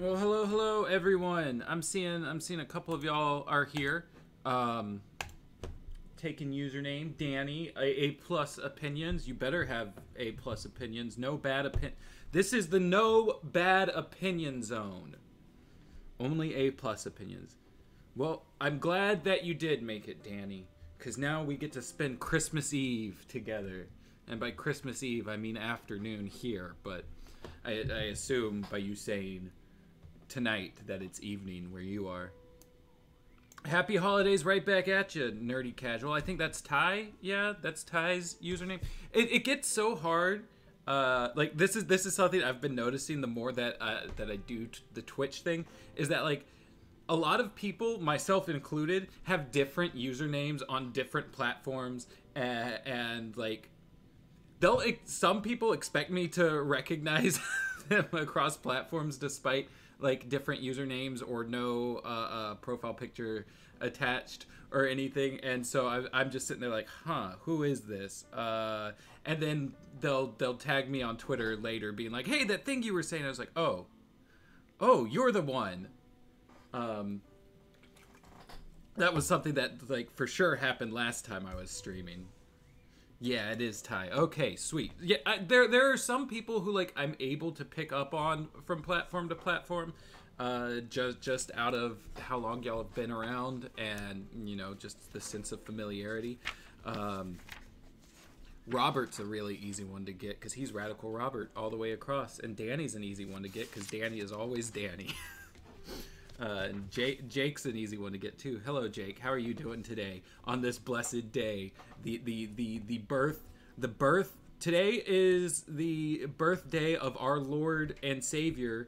Well, hello, hello, everyone. I'm seeing a couple of y'all are here. Taking username Danny, A+ opinions. You better have A+ opinions. No bad opinion. This is the no bad opinion zone. Only A+ opinions. Well, I'm glad that you did make it, Danny, because now we get to spend Christmas Eve together. And by Christmas Eve, I mean afternoon here. But I assume by you saying tonight that it's evening where you are. Happy holidays right back at you, Nerdy Casual. I think that's Ty. Yeah, that's Ty's username. It gets so hard. Like this is something I've been noticing the more that I do the Twitch thing, is that like a lot of people, myself included, have different usernames on different platforms, and like some people expect me to recognize them across platforms despite like different usernames or no profile picture attached or anything. And so I'm just sitting there like, huh, who is this? And then they'll tag me on Twitter later being like, hey, that thing you were saying. I was like, oh, you're the one. That was something that like for sure happened last time I was streaming. Yeah, it is Ty. Okay, sweet. Yeah, there are some people who like I'm able to pick up on from platform to platform, just out of how long y'all have been around and you know just the sense of familiarity. Robert's a really easy one to get because he's Radical Robert all the way across, and Danny's an easy one to get because Danny is always Danny. And Jake's an easy one to get too. Hello, Jake. How are you doing today on this blessed day? The birth. Today is the birthday of our Lord and Savior,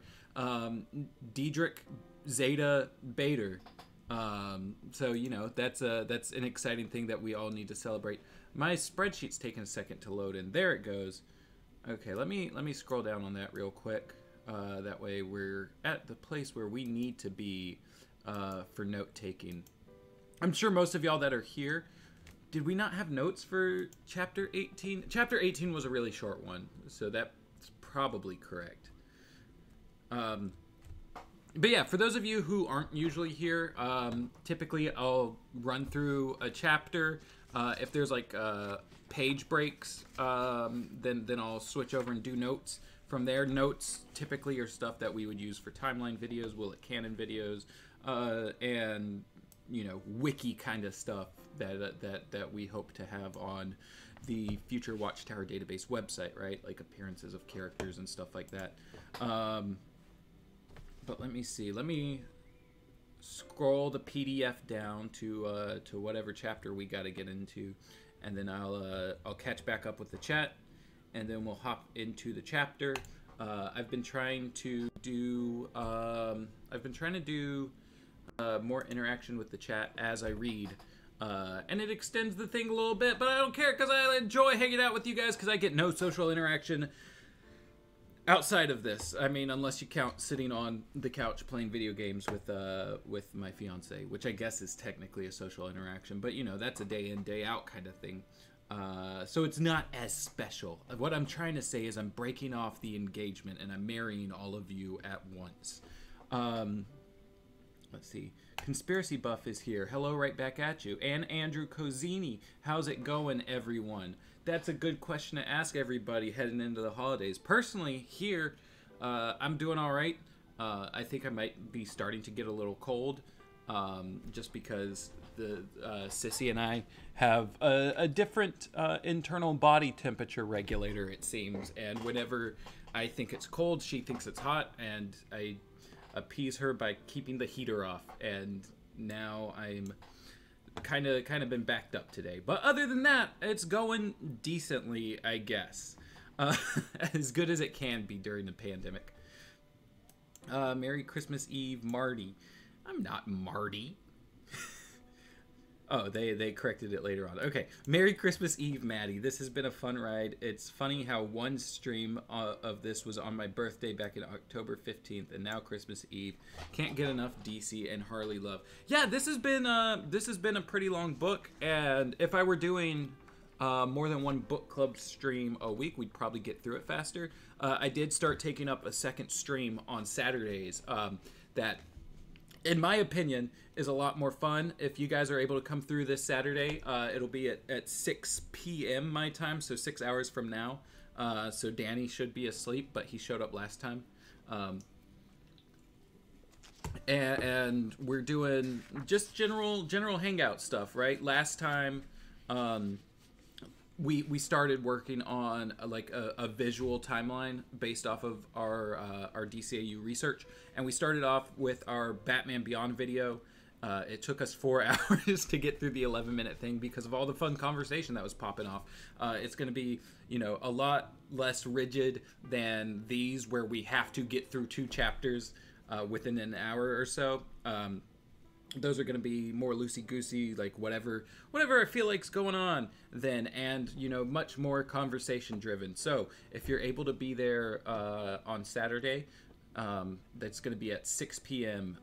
Diedrich Zeta Bader. So you know that's an exciting thing that we all need to celebrate. My spreadsheet's taking a second to load in. There it goes. Okay, let me scroll down on that real quick. That way we're at the place where we need to be for note-taking. I'm sure most of y'all that are here, did we not have notes for Chapter 18? Chapter 18 was a really short one, so that's probably correct. But yeah, for those of you who aren't usually here, typically I'll run through a chapter. If there's like page breaks, then I'll switch over and do notes. From there, notes typically are stuff that we would use for timeline videos, Will It Canon videos, and you know, wiki kind of stuff that we hope to have on the future Watchtower Database website, right? Like appearances of characters and stuff like that. But let me see. Let me scroll the PDF down to whatever chapter we got to get into, and then I'll catch back up with the chat. And then we'll hop into the chapter. I've been trying to do more interaction with the chat as I read, and it extends the thing a little bit, but I don't care because I enjoy hanging out with you guys because I get no social interaction outside of this. I mean, unless you count sitting on the couch playing video games with my fiance, which I guess is technically a social interaction, but you know that's a day in day out kind of thing. So it's not as special. What I'm trying to say is I'm breaking off the engagement and I'm marrying all of you at once. Let's see. Conspiracy Buff is here. Hello, right back at you. And Andrew Cozzini. How's it going, everyone? That's a good question to ask everybody heading into the holidays. Personally, here, I'm doing all right. I think I might be starting to get a little cold, just because Sissy and I have a different internal body temperature regulator, it seems. And whenever I think it's cold, she thinks it's hot, and I appease her by keeping the heater off. And now I'm kind of been backed up today. But other than that, it's going decently, I guess. As good as it can be during the pandemic. Merry Christmas Eve, Marty. I'm not Marty. Oh, they corrected it later on. Okay. Merry Christmas Eve, Maddie. This has been a fun ride. It's funny how one stream of this was on my birthday back in October 15th, and now Christmas Eve. Can't get enough DC and Harley love. Yeah, this has been a pretty long book, and if I were doing more than one book club stream a week, we'd probably get through it faster. I did start taking up a second stream on Saturdays that, in my opinion, is a lot more fun. If you guys are able to come through this Saturday, it'll be at 6 p.m. my time, so 6 hours from now. So Danny should be asleep, but he showed up last time. And we're doing just general hangout stuff, right? Last time we started working on like a visual timeline based off of our DCAU research, and we started off with our Batman Beyond video. It took us 4 hours to get through the 11-minute thing because of all the fun conversation that was popping off. It's going to be, you know, a lot less rigid than these where we have to get through 2 chapters within an hour or so. Those are going to be more loosey-goosey, like whatever I feel like's going on then, and, you know, much more conversation-driven. So if you're able to be there on Saturday, that's going to be at 6 p.m.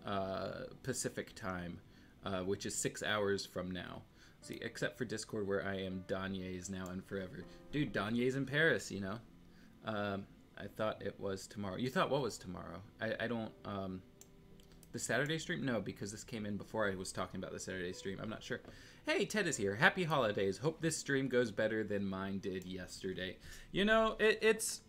Pacific time, which is 6 hours from now. See, except for Discord where I am Danye's now and forever. Dude, Danye's in Paris, you know? I thought it was tomorrow. You thought what was tomorrow? I don't, the Saturday stream? No, because this came in before I was talking about the Saturday stream. I'm not sure. Hey, Ted is here. Happy holidays. Hope this stream goes better than mine did yesterday. You know, it's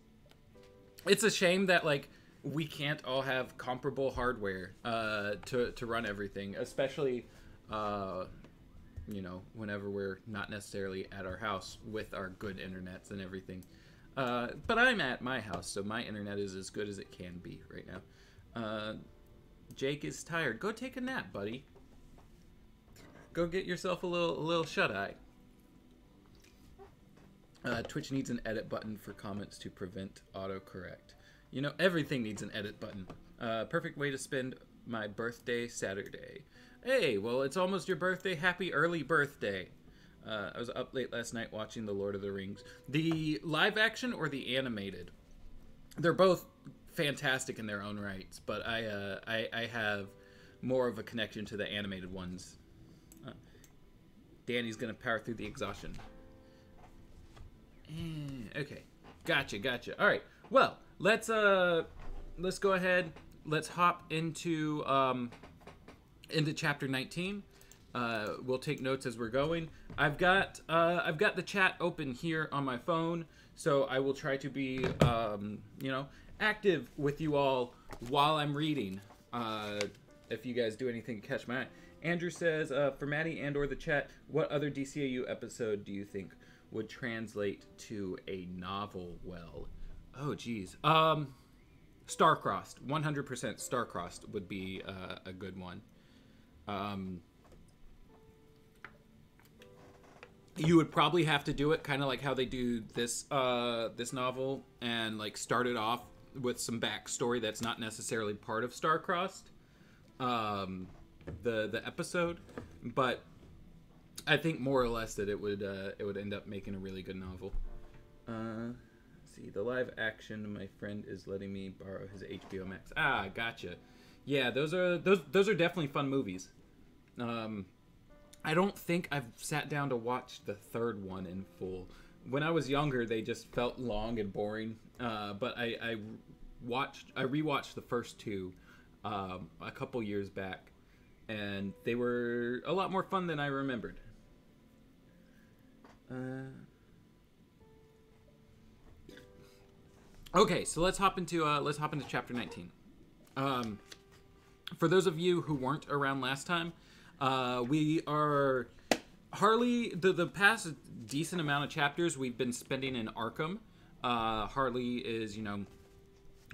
a shame that, like, we can't all have comparable hardware to run everything, especially, you know, whenever we're not necessarily at our house with our good internets and everything. But I'm at my house, so my internet is as good as it can be right now. Jake is tired. Go take a nap, buddy. Go get yourself a little shut-eye. Twitch needs an edit button for comments to prevent autocorrect. You know, everything needs an edit button. Perfect way to spend my birthday Saturday. Hey, well, it's almost your birthday. Happy early birthday. I was up late last night watching The Lord of the Rings. The live action or the animated? They're both fantastic in their own rights, but I have more of a connection to the animated ones. Danny's going to power through the exhaustion. Okay. Gotcha. All right. Well, let's go ahead. Let's hop into chapter 19. We'll take notes as we're going. I've got the chat open here on my phone, so I will try to be you know, active with you all while I'm reading. If you guys do anything, catch my eye. Andrew says, for Maddie and/or the chat, what other DCAU episode do you think would translate to a novel well? Oh, geez. Star-crossed. 100% star-crossed would be a good one. You would probably have to do it kind of like how they do this this novel, and like start it off with some backstory that's not necessarily part of star-crossed, the episode. But I think more or less that it would end up making a really good novel. See, the live action, my friend is letting me borrow his HBO Max. Ah, gotcha. Yeah, those are definitely fun movies. I don't think I've sat down to watch the third one in full. When I was younger, they just felt long and boring. But I rewatched the first two a couple years back, and they were a lot more fun than I remembered. Okay, so let's hop into chapter 19. For those of you who weren't around last time, we are Harley. The past decent amount of chapters we've been spending in Arkham. Harley is, you know,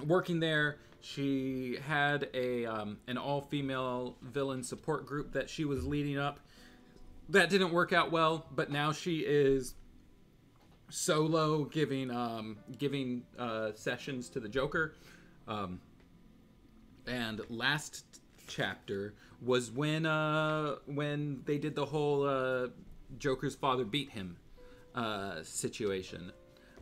working there. She had a an all-female villain support group that she was leading up. That didn't work out well, but now she is solo giving sessions to the Joker. And last chapter was when they did the whole Joker's father beat him situation.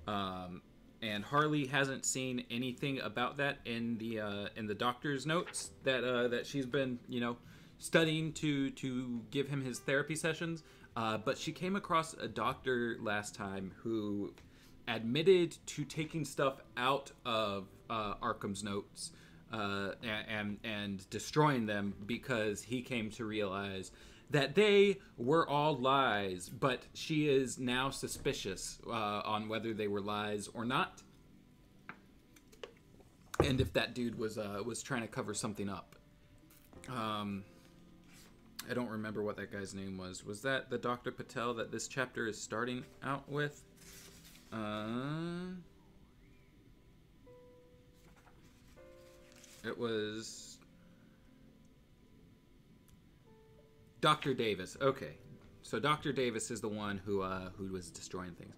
And Harley hasn't seen anything about that in the doctor's notes that she's been, you know, studying to give him his therapy sessions. But she came across a doctor last time who admitted to taking stuff out of Arkham's notes and destroying them because he came to realize that they were all lies, but she is now suspicious on whether they were lies or not, and if that dude was trying to cover something up. I don't remember what that guy's name was. Was that the Dr. Patel that this chapter is starting out with? It was Dr. Davis. Okay, so Dr. Davis is the one who was destroying things.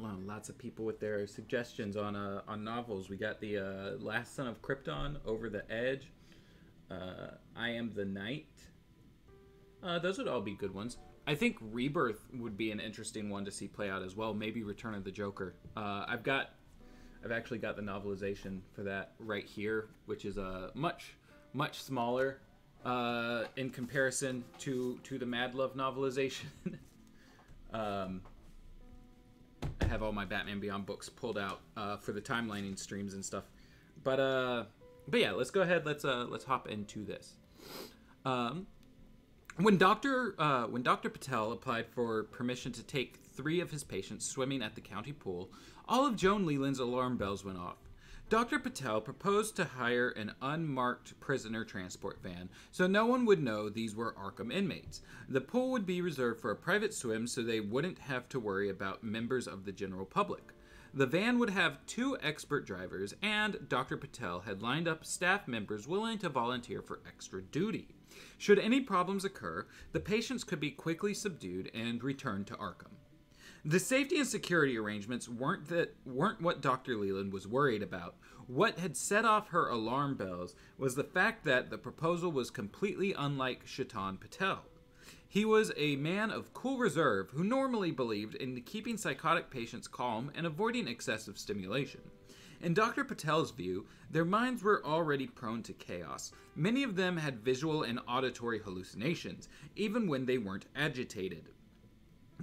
Lots of people with their suggestions on novels. We got the Last Son of Krypton, Over the Edge, I Am the Night. Those would all be good ones. I think Rebirth would be an interesting one to see play out as well. Maybe Return of the Joker. I've actually got the novelization for that right here, which is a much smaller in comparison to the Mad Love novelization. I have all my Batman Beyond books pulled out for the timelining streams and stuff. But yeah, let's go ahead. Let's hop into this. When Dr. Patel applied for permission to take 3 of his patients swimming at the county pool, all of Joan Leland's alarm bells went off. Dr. Patel proposed to hire an unmarked prisoner transport van so no one would know these were Arkham inmates. The pool would be reserved for a private swim so they wouldn't have to worry about members of the general public. The van would have 2 expert drivers, and Dr. Patel had lined up staff members willing to volunteer for extra duty. Should any problems occur, the patients could be quickly subdued and returned to Arkham. The safety and security arrangements weren't what Dr. Leland was worried about. What had set off her alarm bells was the fact that the proposal was completely unlike Shaitan Patel. He was a man of cool reserve who normally believed in keeping psychotic patients calm and avoiding excessive stimulation. In Dr. Patel's view, their minds were already prone to chaos. Many of them had visual and auditory hallucinations, even when they weren't agitated.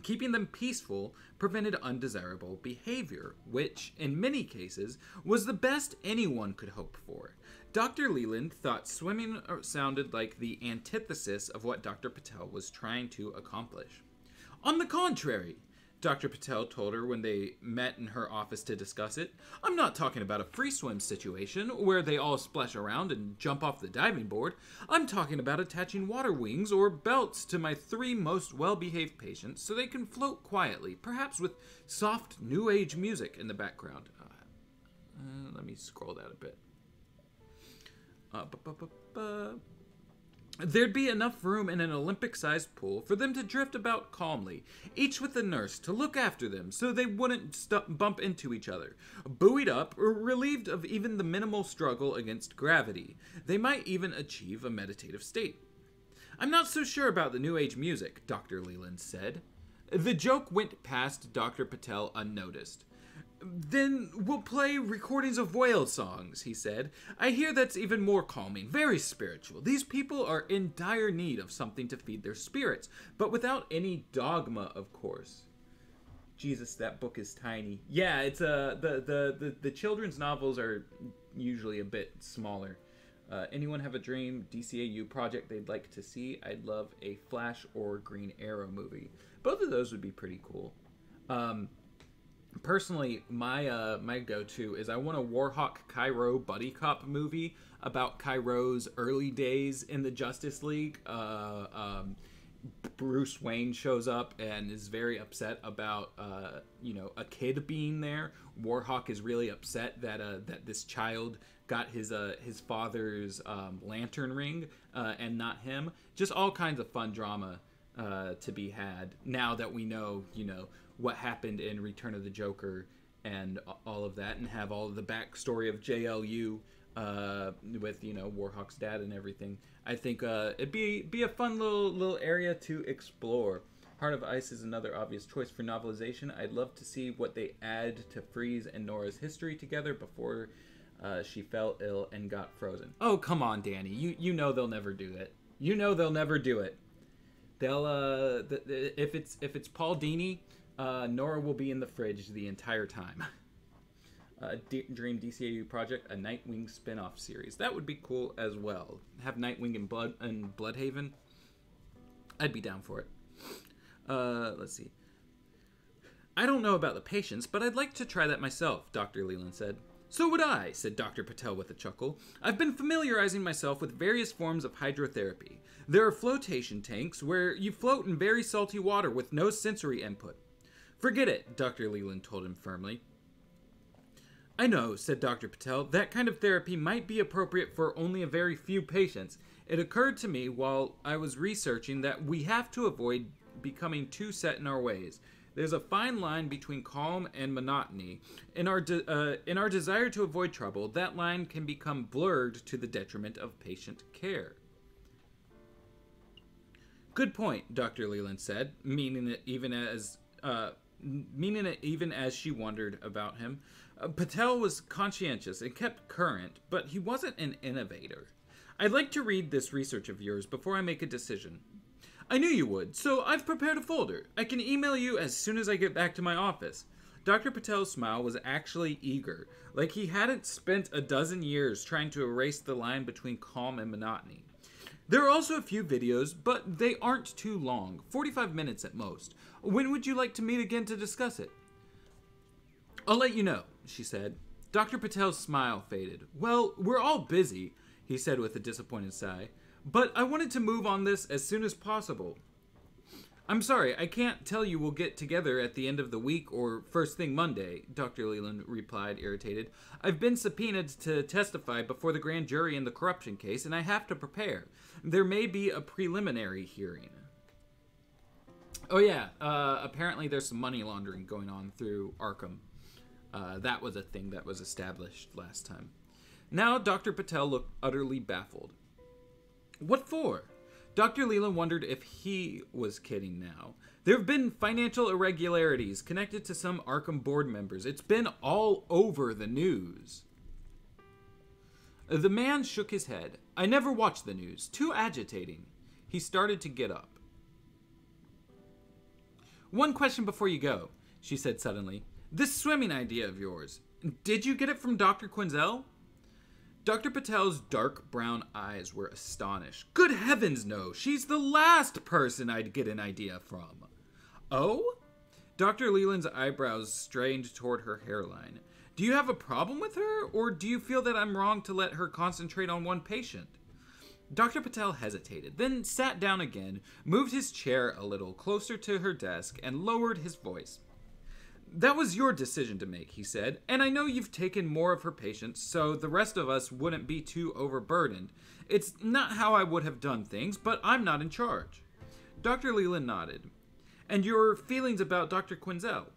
Keeping them peaceful prevented undesirable behavior, which, in many cases, was the best anyone could hope for. Dr. Leland thought swimming sounded like the antithesis of what Dr. Patel was trying to accomplish. On the contrary, Dr. Patel told her when they met in her office to discuss it, I'm not talking about a free swim situation where they all splash around and jump off the diving board. I'm talking about attaching water wings or belts to my 3 most well-behaved patients so they can float quietly, perhaps with soft New Age music in the background. Let me scroll that a bit. There'd be enough room in an Olympic-sized pool for them to drift about calmly, each with a nurse to look after them so they wouldn't bump into each other, buoyed up or relieved of even the minimal struggle against gravity. They might even achieve a meditative state. I'm not so sure about the New Age music, Dr. Leland said. The joke went past Dr. Patel unnoticed. Then we'll play recordings of whale songs, he said. I hear that's even more calming, very spiritual. These people are in dire need of something to feed their spirits, but without any dogma, of course. Jesus, that book is tiny. Yeah, it's the children's novels are usually a bit smaller. Anyone have a dream DCAU project they'd like to see? I'd love a Flash or Green Arrow movie. Both of those would be pretty cool. Personally, my go-to is I want a Warhawk Cairo buddy cop movie about Cairo's early days in the Justice League. Bruce Wayne shows up and is very upset about a kid being there. Warhawk is really upset that that this child got his father's lantern ring and not him. Just all kinds of fun drama to be had now that we know what happened in Return of the Joker and all of that, and have all of the backstory of JLU with Warhawk's dad and everything. I think it'd be a fun little area to explore. Heart of Ice is another obvious choice for novelization. I'd love to see what they add to Freeze and Nora's history together before she fell ill and got frozen. Oh, come on, Danny. You know they'll never do it. You know they'll never do it. They'll if it's Paul Dini, Nora will be in the fridge the entire time. Dream DCAU project, a Nightwing spin-off series. That would be cool as well. Have Nightwing and Bloodhaven. I'd be down for it. Let's see. I don't know about the patients, but I'd like to try that myself, Dr. Leland said. So would I, said Dr. Patel with a chuckle. I've been familiarizing myself with various forms of hydrotherapy. There are flotation tanks where you float in very salty water with no sensory input. Forget it, Dr. Leland told him firmly. I know, said Dr. Patel, that kind of therapy might be appropriate for only a very few patients. It occurred to me while I was researching that we have to avoid becoming too set in our ways. There's a fine line between calm and monotony. In our desire to avoid trouble, that line can become blurred to the detriment of patient care. Good point, Dr. Leland said, meaning it even as she wondered about him. Patel was conscientious and kept current, but he wasn't an innovator. I'd like to read this research of yours before I make a decision. I knew you would, so I've prepared a folder. I can email you as soon as I get back to my office. Dr. Patel's smile was actually eager, like he hadn't spent a dozen years trying to erase the line between calm and monotony. There are also a few videos, but they aren't too long, 45 minutes at most. When would you like to meet again to discuss it? I'll let you know, she said. Dr. Patel's smile faded. Well, we're all busy, he said with a disappointed sigh, but I wanted to move on this as soon as possible. I'm sorry, I can't tell you we'll get together at the end of the week or first thing Monday, Dr. Leland replied, irritated. I've been subpoenaed to testify before the grand jury in the corruption case, and I have to prepare. There may be a preliminary hearing. Oh yeah, apparently there's some money laundering going on through Arkham. That was a thing that was established last time. Now Dr. Patel looked utterly baffled. What for? Dr. Leland wondered if he was kidding now. There have been financial irregularities connected to some Arkham board members. It's been all over the news. The man shook his head. I never watched the news. Too agitating. He started to get up. One question before you go, she said suddenly. This swimming idea of yours, did you get it from Dr. Quinzel? Dr. Patel's dark brown eyes were astonished. Good heavens, no. She's the last person I'd get an idea from. Oh? Dr. Leland's eyebrows strained toward her hairline. Do you have a problem with her, or do you feel that I'm wrong to let her concentrate on one patient? Dr. Patel hesitated, then sat down again, moved his chair a little closer to her desk, and lowered his voice. That was your decision to make, he said, and I know you've taken more of her patients, so the rest of us wouldn't be too overburdened. It's not how I would have done things, but I'm not in charge. Dr. Leland nodded. And your feelings about Dr. Quinzel?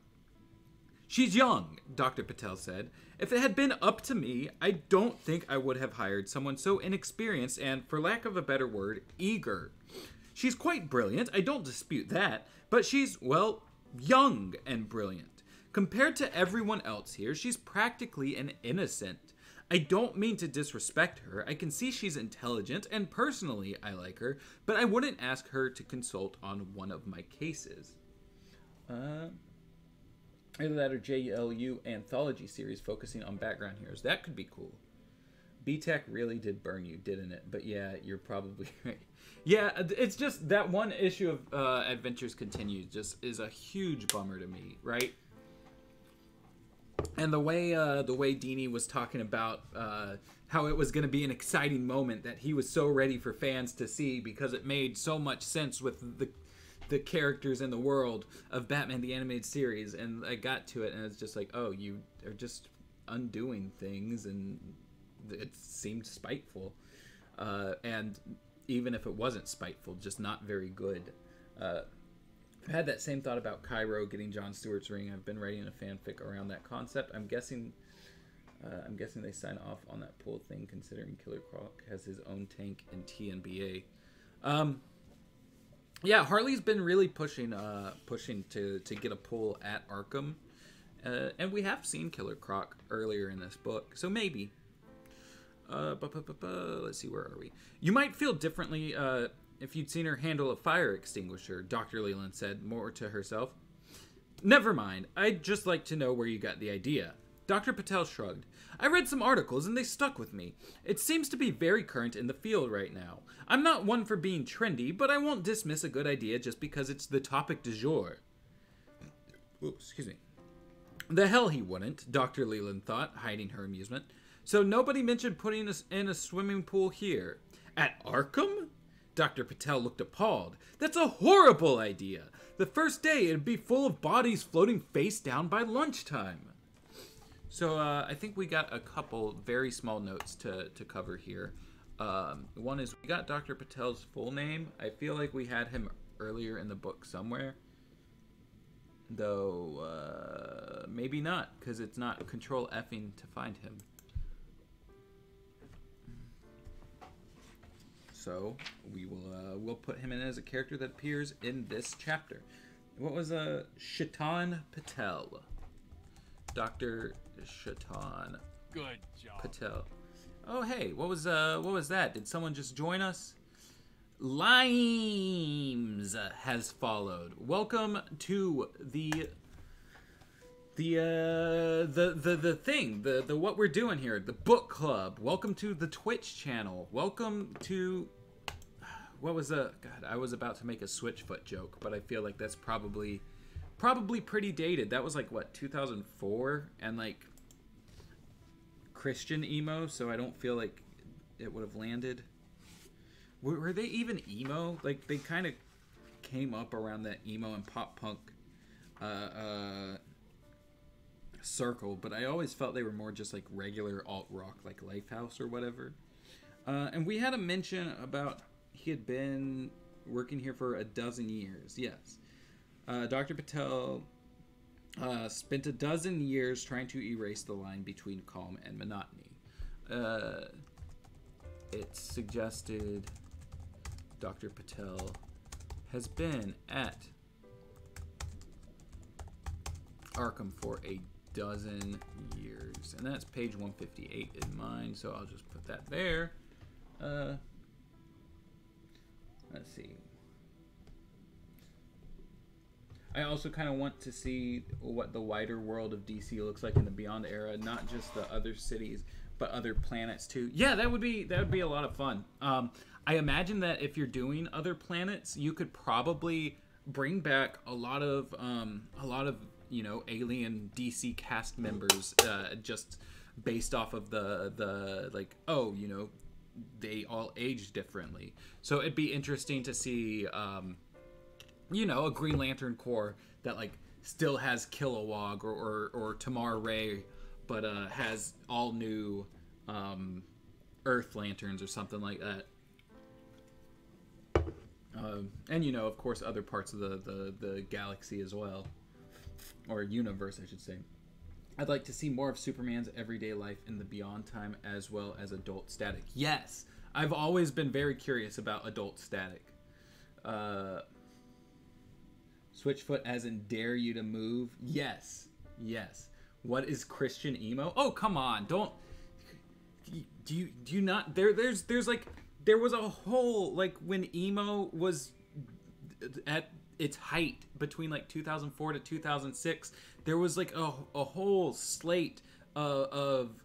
She's young, Dr. Patel said. If it had been up to me, I don't think I would have hired someone so inexperienced and, for lack of a better word, eager. She's quite brilliant, I don't dispute that, but she's, well, young and brilliant. Compared to everyone else here, she's practically an innocent. I don't mean to disrespect her. I can see she's intelligent, and personally, I like her, but I wouldn't ask her to consult on one of my cases. Either that or JLU anthology series focusing on background heroes. That could be cool. BTech really did burn you, didn't it? But yeah, you're probably right. Yeah, it's just that one issue of Adventures Continued just is a huge bummer to me, right? And the way Dini was talking about how it was going to be an exciting moment that he was so ready for fans to see because it made so much sense with the characters and the world of Batman the Animated Series, and I got to it and it's just like, oh, you are just undoing things, and it seemed spiteful, and even if it wasn't spiteful, just not very good. I had that same thought about Cairo getting Jon Stewart's ring. I've been writing a fanfic around that concept. I'm guessing they sign off on that pool thing, considering Killer Croc has his own tank in TNBA. Yeah, Harley's been really pushing to get a pool at Arkham, and we have seen Killer Croc earlier in this book, so maybe. Let's see, where are we? You might feel differently if you'd seen her handle a fire extinguisher, Dr. Leland said, more to herself. Never mind. I'd just like to know where you got the idea. Dr. Patel shrugged. I read some articles and they stuck with me. It seems to be very current in the field right now. I'm not one for being trendy, but I won't dismiss a good idea just because it's the topic du jour. Ooh, excuse me. The hell he wouldn't, Dr. Leland thought, hiding her amusement. So nobody mentioned putting us in a swimming pool here. At Arkham? Dr. Patel looked appalled. That's a horrible idea. The first day it'd be full of bodies floating face down by lunchtime. So I think we got a couple very small notes to cover here. One is we got Dr. Patel's full name. I feel like we had him earlier in the book somewhere. Though, maybe not, because it's not control F-ing to find him. So we will we'll put him in as a character that appears in this chapter. What was Shaitan Patel? Dr. Shaitan. Good job. Patel. Oh hey, what was that? Did someone just join us? Limes has followed. Welcome to the what we're doing here, the book club. Welcome to the Twitch channel. Welcome to what was God, I was about to make a Switchfoot joke, but I feel like that's probably pretty dated. That was like what, 2004, and like Christian emo, so I don't feel like it would have landed. Were they even emo? Like they kind of came up around that emo and pop punk circle, but I always felt they were more just like regular alt-rock, like Lifehouse or whatever. And we had a mention about he had been working here for 12 years. Yes. Dr. Patel spent 12 years trying to erase the line between calm and monotony. It's suggested Dr. Patel has been at Arkham for 12 years, and that's page 158 in mine, so I'll just put that there. Let's see. I also kind of want to see what the wider world of DC looks like in the Beyond era, not just the other cities but other planets too. Yeah, that would be a lot of fun. I imagine that if you're doing other planets, you could probably bring back a lot of you know, alien DC cast members, just based off of the like, oh, you know, they all age differently. So it'd be interesting to see, you know, a Green Lantern Corps that like still has Kilowog or Tamar Ray, but has all new Earth Lanterns or something like that. And you know, of course, other parts of the galaxy as well. Or universe, I should say. I'd like to see more of Superman's everyday life in the Beyond time, as well as Adult Static. Yes! I've always been very curious about Adult Static. Switchfoot as in dare you to move? Yes. Yes. What is Christian emo? Oh, come on. Don't... Do you not... There's like... There was a whole... Like, when emo was at its height between like 2004 to 2006, there was like a whole slate of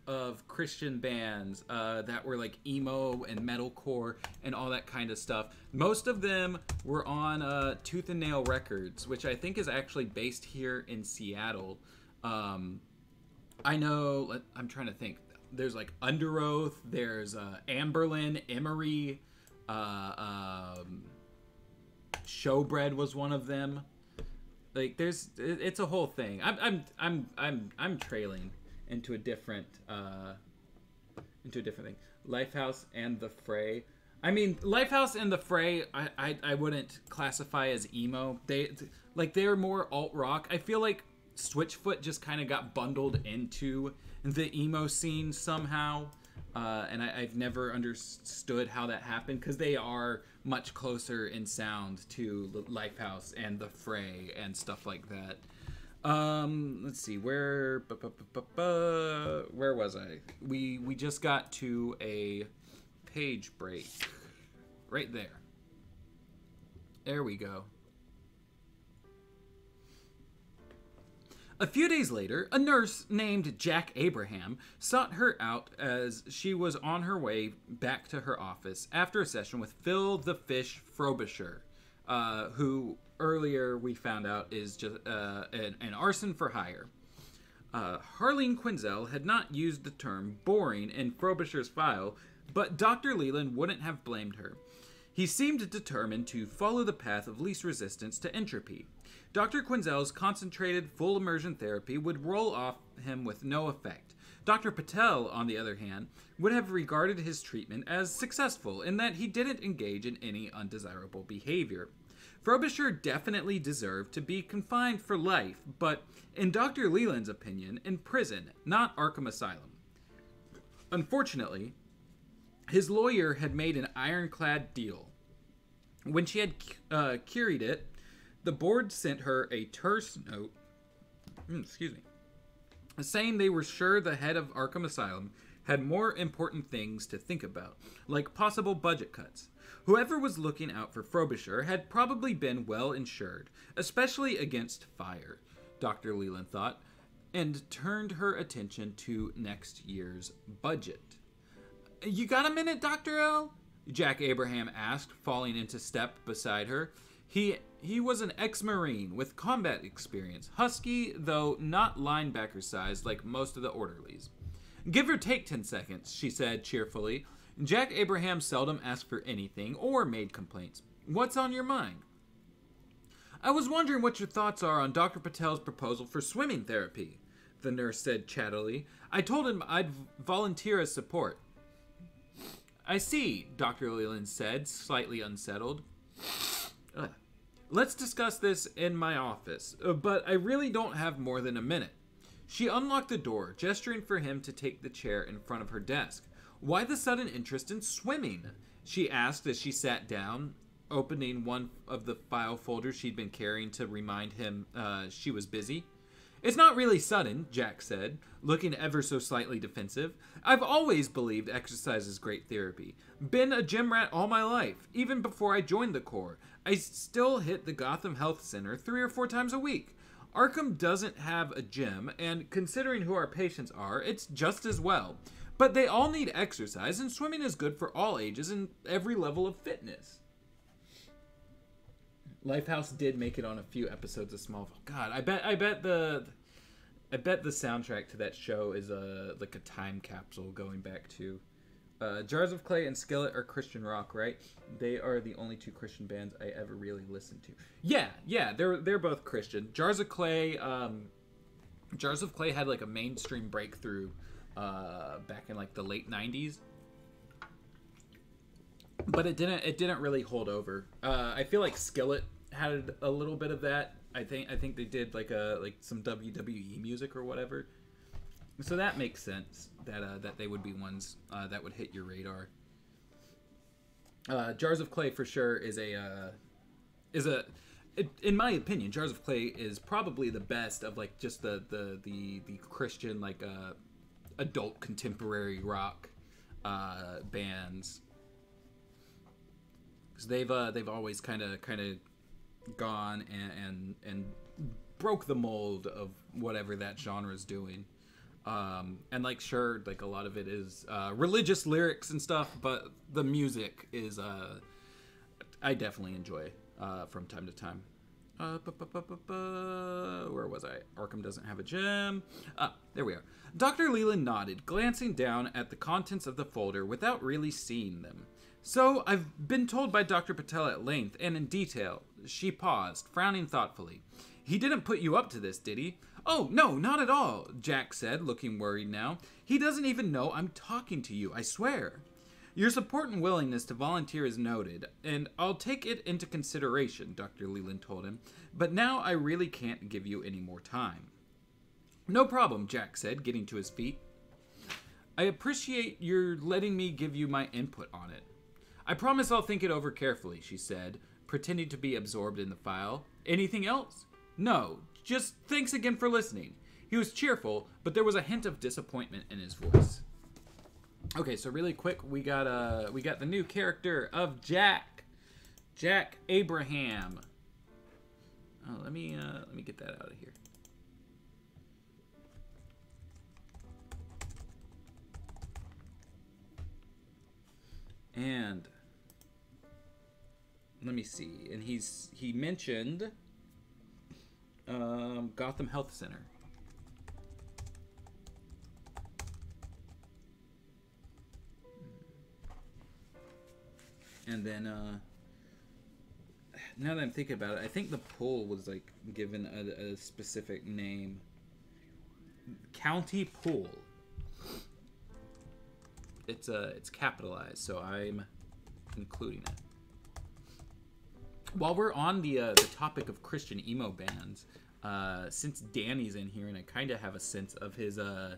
Christian bands that were like emo and metalcore and all that kind of stuff. Most of them were on Tooth and Nail Records, which I think is actually based here in Seattle. I know, I'm trying to think, there's like Under Oath, there's Amberlin, Emery, Showbread was one of them. Like it's a whole thing. I'm trailing into a different thing. Lifehouse and the Fray. I mean, Lifehouse and the Fray, I wouldn't classify as emo. They're more alt rock. I feel like Switchfoot just kind of got bundled into the emo scene somehow. And I've never understood how that happened, because they are much closer in sound to Lifehouse and the Fray and stuff like that. Let's see, where was I? We just got to a page break. Right there. There we go. A few days later, a nurse named Jack Abraham sought her out as she was on her way back to her office after a session with Phil the Fish Frobisher, who earlier we found out is just an arson for hire. Harleen Quinzel had not used the term boring in Frobisher's file, but Dr. Leland wouldn't have blamed her. He seemed determined to follow the path of least resistance to entropy. Dr. Quinzel's concentrated full immersion therapy would roll off him with no effect. Dr. Patel, on the other hand, would have regarded his treatment as successful in that he didn't engage in any undesirable behavior. Frobisher definitely deserved to be confined for life, but, in Dr. Leland's opinion, in prison, not Arkham Asylum. Unfortunately, his lawyer had made an ironclad deal. When she had queried it, the board sent her a terse note, saying they were sure the head of Arkham Asylum had more important things to think about, like possible budget cuts. Whoever was looking out for Frobisher had probably been well insured, especially against fire, Dr. Leland thought, and turned her attention to next year's budget. "You got a minute, Dr. L?" Jack Abraham asked, falling into step beside her. He was an ex-Marine with combat experience, husky, though not linebacker sized like most of the orderlies. "Give or take 10 seconds," she said cheerfully. Jack Abraham seldom asked for anything or made complaints. "What's on your mind?" "I was wondering what your thoughts are on Dr. Patel's proposal for swimming therapy," the nurse said chattily. "I told him I'd volunteer as support." "I see," Dr. Leland said, slightly unsettled. "Ugh. Let's discuss this in my office, but I really don't have more than a minute." She unlocked the door, gesturing for him to take the chair in front of her desk. "Why the sudden interest in swimming?" she asked as she sat down, opening one of the file folders she'd been carrying to remind him she was busy. "It's not really sudden," Jack said, looking ever so slightly defensive. "I've always believed exercise is great therapy. Been a gym rat all my life, even before I joined the Corps. I still hit the Gotham Health Center 3 or 4 times a week. Arkham doesn't have a gym, and considering who our patients are, it's just as well. But they all need exercise, and swimming is good for all ages and every level of fitness." Lifehouse did make it on a few episodes of Smallville. God, I bet the soundtrack to that show is like a time capsule going back to. Jars of Clay and Skillet are Christian rock, right? They are the only 2 Christian bands I ever really listened to. Yeah, they're both Christian. Jars of Clay had like a mainstream breakthrough back in like the late 90s. But it didn't really hold over. I feel like Skillet had a little bit of that. I think they did like some WWE music or whatever. So that makes sense that they would be ones that would hit your radar. Jars of Clay for sure in my opinion, Jars of Clay is probably the best of like just the Christian like adult contemporary rock bands. They've always kind of gone and broke the mold of whatever that genre's doing, and like sure, like a lot of it is religious lyrics and stuff, but the music is I definitely enjoy from time to time. Where was I? Arkham doesn't have a gym. There we are. Dr. Leland nodded, glancing down at the contents of the folder without really seeing them. "So, I've been told by Dr. Patel at length, and in detail." She paused, frowning thoughtfully. "He didn't put you up to this, did he?" "Oh, no, not at all," Jack said, looking worried now. "He doesn't even know I'm talking to you, I swear." "Your support and willingness to volunteer is noted, and I'll take it into consideration," Dr. Leland told him. "But now I really can't give you any more time." "No problem," Jack said, getting to his feet. "I appreciate your letting me give you my input on it." "I promise I'll think it over carefully," she said, pretending to be absorbed in the file. "Anything else?" "No," Just thanks again for listening. He was cheerful, but there was a hint of disappointment in his voice. Okay, so really quick, we got the new character of Jack Abraham. Oh, let me get that out of here. And let me see. And he mentioned Gotham Health Center. And then now that I'm thinking about it, I think the pool was like given a specific name. County Pool. It's capitalized, so I'm including it. While we're on the topic of Christian emo bands, since Danny's in here and I kind of have a sense of his the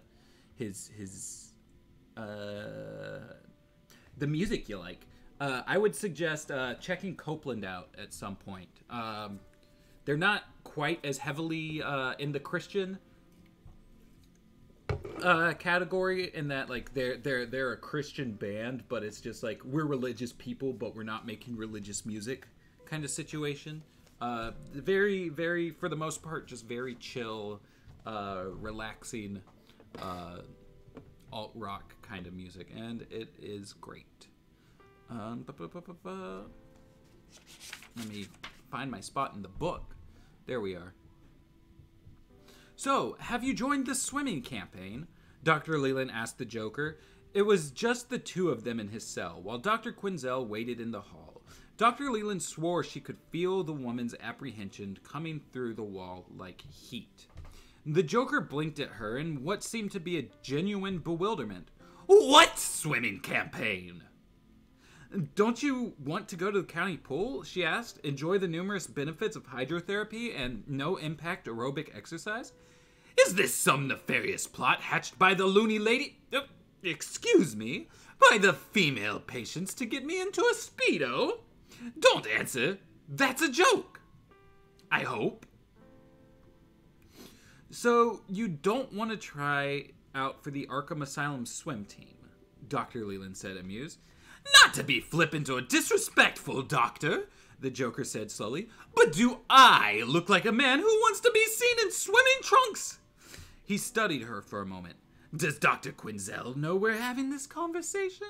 music you like, I would suggest checking Copeland out at some point. They're not quite as heavily in the Christian category, in that like they're a Christian band, but it's just like we're religious people, but we're not making religious music kind of situation. Very, very, for the most part, just very chill, relaxing alt rock kind of music, and it is great. Let me find my spot in the book. There we are. So, have you joined the swimming campaign? Dr. Leland asked the Joker. It was just the two of them in his cell, while Dr. Quinzel waited in the hall. Dr. Leland swore she could feel the woman's apprehension coming through the wall like heat. The Joker blinked at her in what seemed to be a genuine bewilderment. What swimming campaign? Don't you want to go to the county pool? She asked. Enjoy the numerous benefits of hydrotherapy and no impact aerobic exercise? Is this some nefarious plot hatched by the loony lady? Excuse me, by the female patients to get me into a Speedo? Don't answer. That's a joke. I hope. So you don't want to try out for the Arkham Asylum swim team, Dr. Leland said, amused. Not to be flippant or disrespectful, Doctor, the Joker said slowly, but do I look like a man who wants to be seen in swimming trunks? He studied her for a moment. Does Dr. Quinzel know we're having this conversation?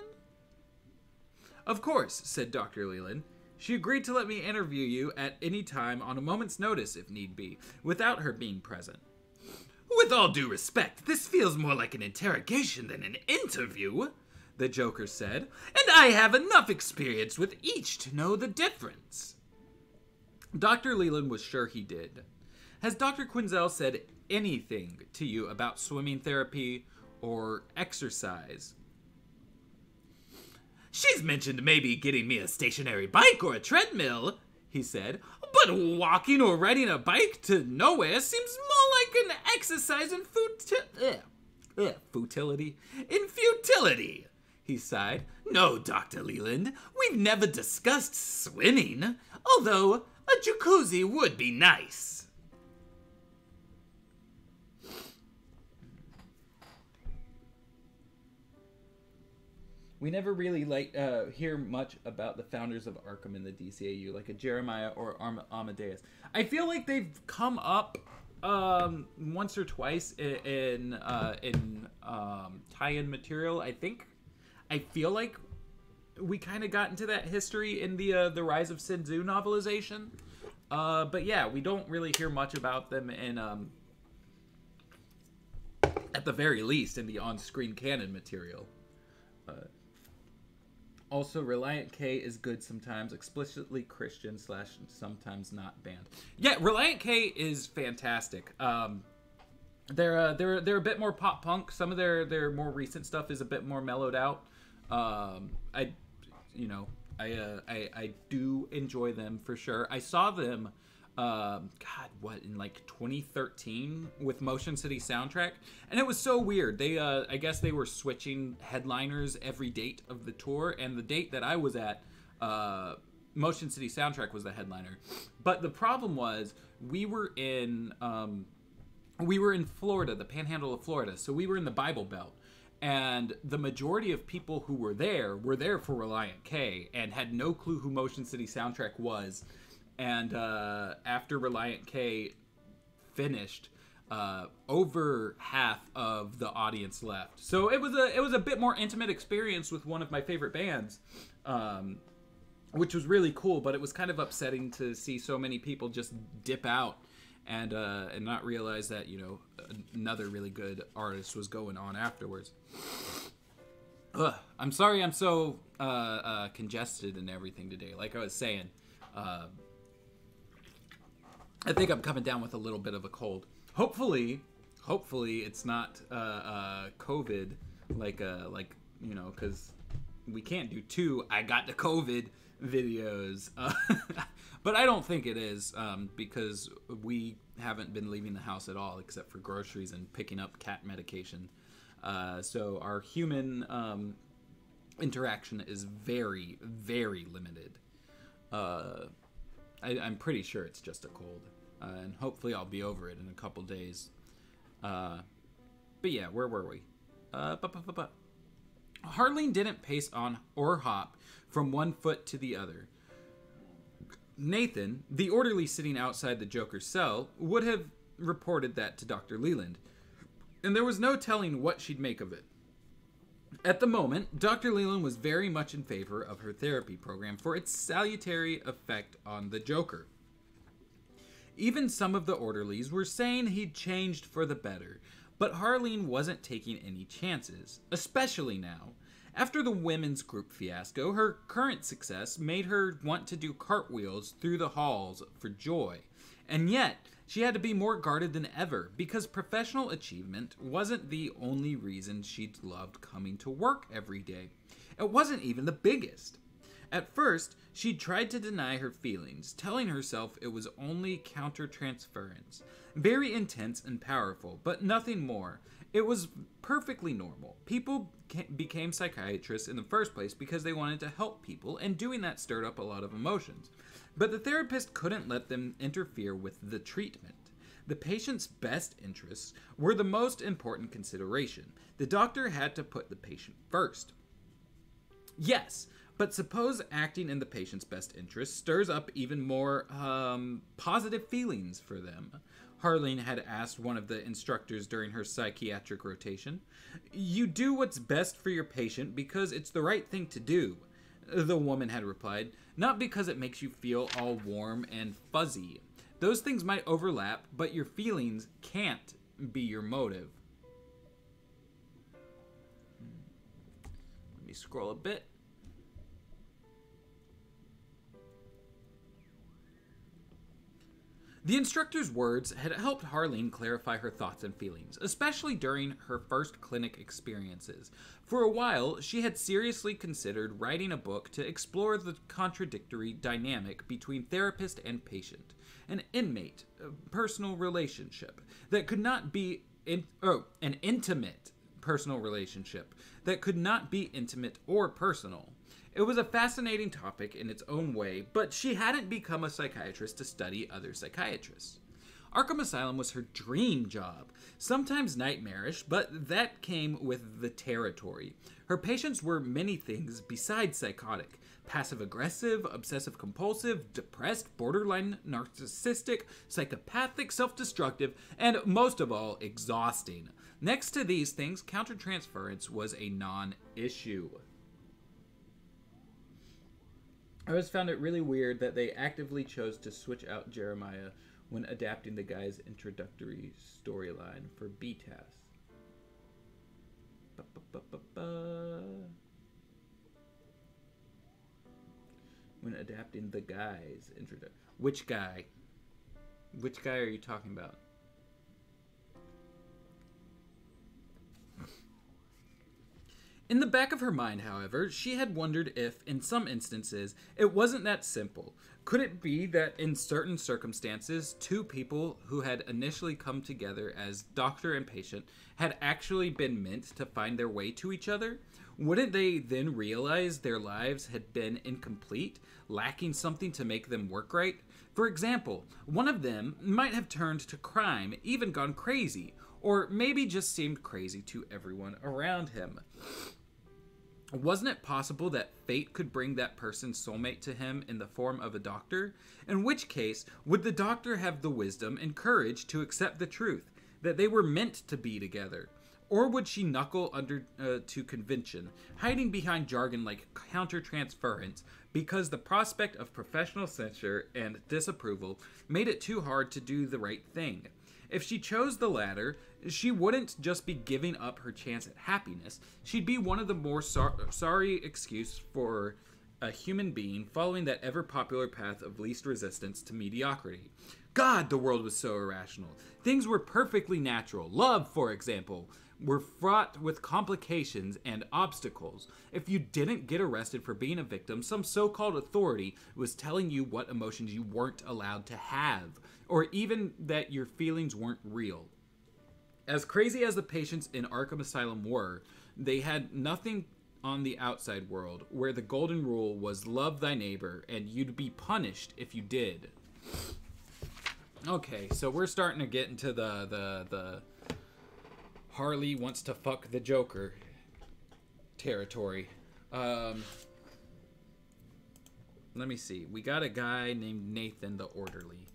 Of course, said Dr. Leland. She agreed to let me interview you at any time on a moment's notice, if need be, without her being present. With all due respect, this feels more like an interrogation than an interview, the Joker said, and I have enough experience with each to know the difference. Dr. Leland was sure he did. Has Dr. Quinzel said anything to you about swimming therapy or exercise? She's mentioned maybe getting me a stationary bike or a treadmill, he said, but walking or riding a bike to nowhere seems more like an exercise in futility. He sighed. No, Dr. Leland, we've never discussed swimming, although a jacuzzi would be nice. We never really hear much about the founders of Arkham in the DCAU, like a Jeremiah or Amadeus. I feel like they've come up once or twice in tie-in material, I think. I feel like we kind of got into that history in the Rise of Sin Tzu novelization, but yeah, we don't really hear much about them in, at the very least, in the on-screen canon material. Also, Reliant K is good sometimes, explicitly Christian / sometimes not banned. Yeah, Reliant K is fantastic. They're a bit more pop punk. Some of their more recent stuff is a bit more mellowed out. I do enjoy them for sure. I saw them, in like 2013 with Motion City Soundtrack, and it was so weird. They, I guess they were switching headliners every date of the tour, and the date that I was at, Motion City Soundtrack was the headliner. But the problem was we were in Florida, the Panhandle of Florida. So we were in the Bible Belt. And the majority of people who were there for Reliant K and had no clue who Motion City Soundtrack was. And after Reliant K finished, over half of the audience left. So it was a bit more intimate experience with one of my favorite bands, which was really cool, but it was kind of upsetting to see so many people just dip out and not realize that, you know, another really good artist was going on afterwards. Ugh, I'm sorry I'm so congested and everything today. Like I was saying, I think I'm coming down with a little bit of a cold. Hopefully it's not COVID, like you know, because we can't do two "I got the COVID" videos. But I don't think it is, because we haven't been leaving the house at all except for groceries and picking up cat medication. So our human interaction is very, very limited. I'm pretty sure it's just a cold. And hopefully I'll be over it in a couple days. But yeah, where were we? Harleen didn't pace on or hop from one foot to the other. Nathan, the orderly sitting outside the Joker's cell, would have reported that to Dr. Leland, and there was no telling what she'd make of it. At the moment, Dr. Leland was very much in favor of her therapy program for its salutary effect on the Joker. Even some of the orderlies were saying he'd changed for the better, but Harleen wasn't taking any chances, especially now. After the women's group fiasco, her current success made her want to do cartwheels through the halls for joy. And yet, she had to be more guarded than ever, because professional achievement wasn't the only reason she'd loved coming to work every day. It wasn't even the biggest. At first, she tried to deny her feelings, telling herself it was only countertransference. Very intense and powerful, but nothing more. It was perfectly normal. People became psychiatrists in the first place because they wanted to help people, and doing that stirred up a lot of emotions. But the therapist couldn't let them interfere with the treatment. The patient's best interests were the most important consideration. The doctor had to put the patient first. Yes, but suppose acting in the patient's best interest stirs up even more positive feelings for them. Harleen had asked one of the instructors during her psychiatric rotation. "You do what's best for your patient because it's the right thing to do," the woman had replied, "not because it makes you feel all warm and fuzzy. Those things might overlap, but your feelings can't be your motive." Let me scroll a bit. The instructor's words had helped Harleen clarify her thoughts and feelings, especially during her first clinic experiences. For a while, she had seriously considered writing a book to explore the contradictory dynamic between therapist and patient, an intimate, personal relationship that could not be an intimate personal relationship that could not be intimate or personal. It was a fascinating topic in its own way, but she hadn't become a psychiatrist to study other psychiatrists. Arkham Asylum was her dream job, sometimes nightmarish, but that came with the territory. Her patients were many things besides psychotic: passive-aggressive, obsessive-compulsive, depressed, borderline narcissistic, psychopathic, self-destructive, and most of all, exhausting. Next to these things, countertransference was a non-issue. I always found it really weird that they actively chose to switch out Jeremiah when adapting the guy's introductory storyline for BTAS. When adapting the guy's introductory... Which guy? Which guy are you talking about? In the back of her mind, however, she had wondered if, in some instances, it wasn't that simple. Could it be that in certain circumstances, two people who had initially come together as doctor and patient had actually been meant to find their way to each other? Wouldn't they then realize their lives had been incomplete, lacking something to make them work right? For example, one of them might have turned to crime, even gone crazy, or maybe just seemed crazy to everyone around him. Wasn't it possible that fate could bring that person's soulmate to him in the form of a doctor? In which case, would the doctor have the wisdom and courage to accept the truth, that they were meant to be together? Or would she knuckle under to convention, hiding behind jargon like counter-transference, because the prospect of professional censure and disapproval made it too hard to do the right thing? If she chose the latter, she wouldn't just be giving up her chance at happiness. She'd be one of the more sorry excuse for a human being following that ever-popular path of least resistance to mediocrity. God, the world was so irrational. Things were perfectly natural. Love, for example, were fraught with complications and obstacles. If you didn't get arrested for being a victim, some so-called authority was telling you what emotions you weren't allowed to have, or even that your feelings weren't real. As crazy as the patients in Arkham Asylum were, they had nothing on the outside world, where the golden rule was love thy neighbor, and you'd be punished if you did. Okay, so we're starting to get into the Harley wants to fuck the Joker territory. Let me see. We got a guy named Nathan the Orderly.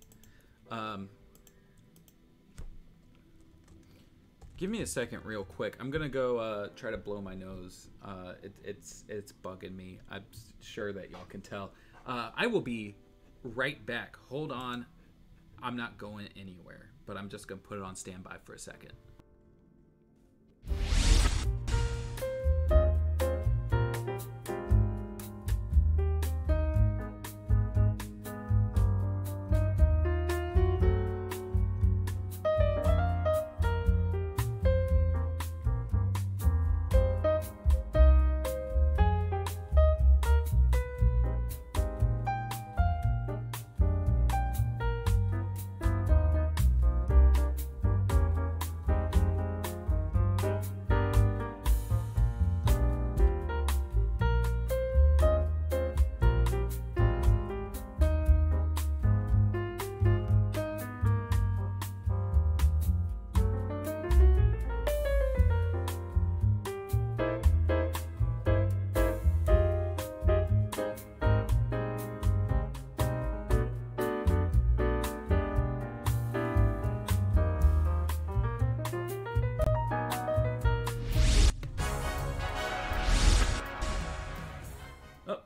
Give me a second real quick. I'm going to go try to blow my nose. It's bugging me. I'm sure that y'all can tell. I will be right back. Hold on. I'm not going anywhere, but I'm just going to put it on standby for a second.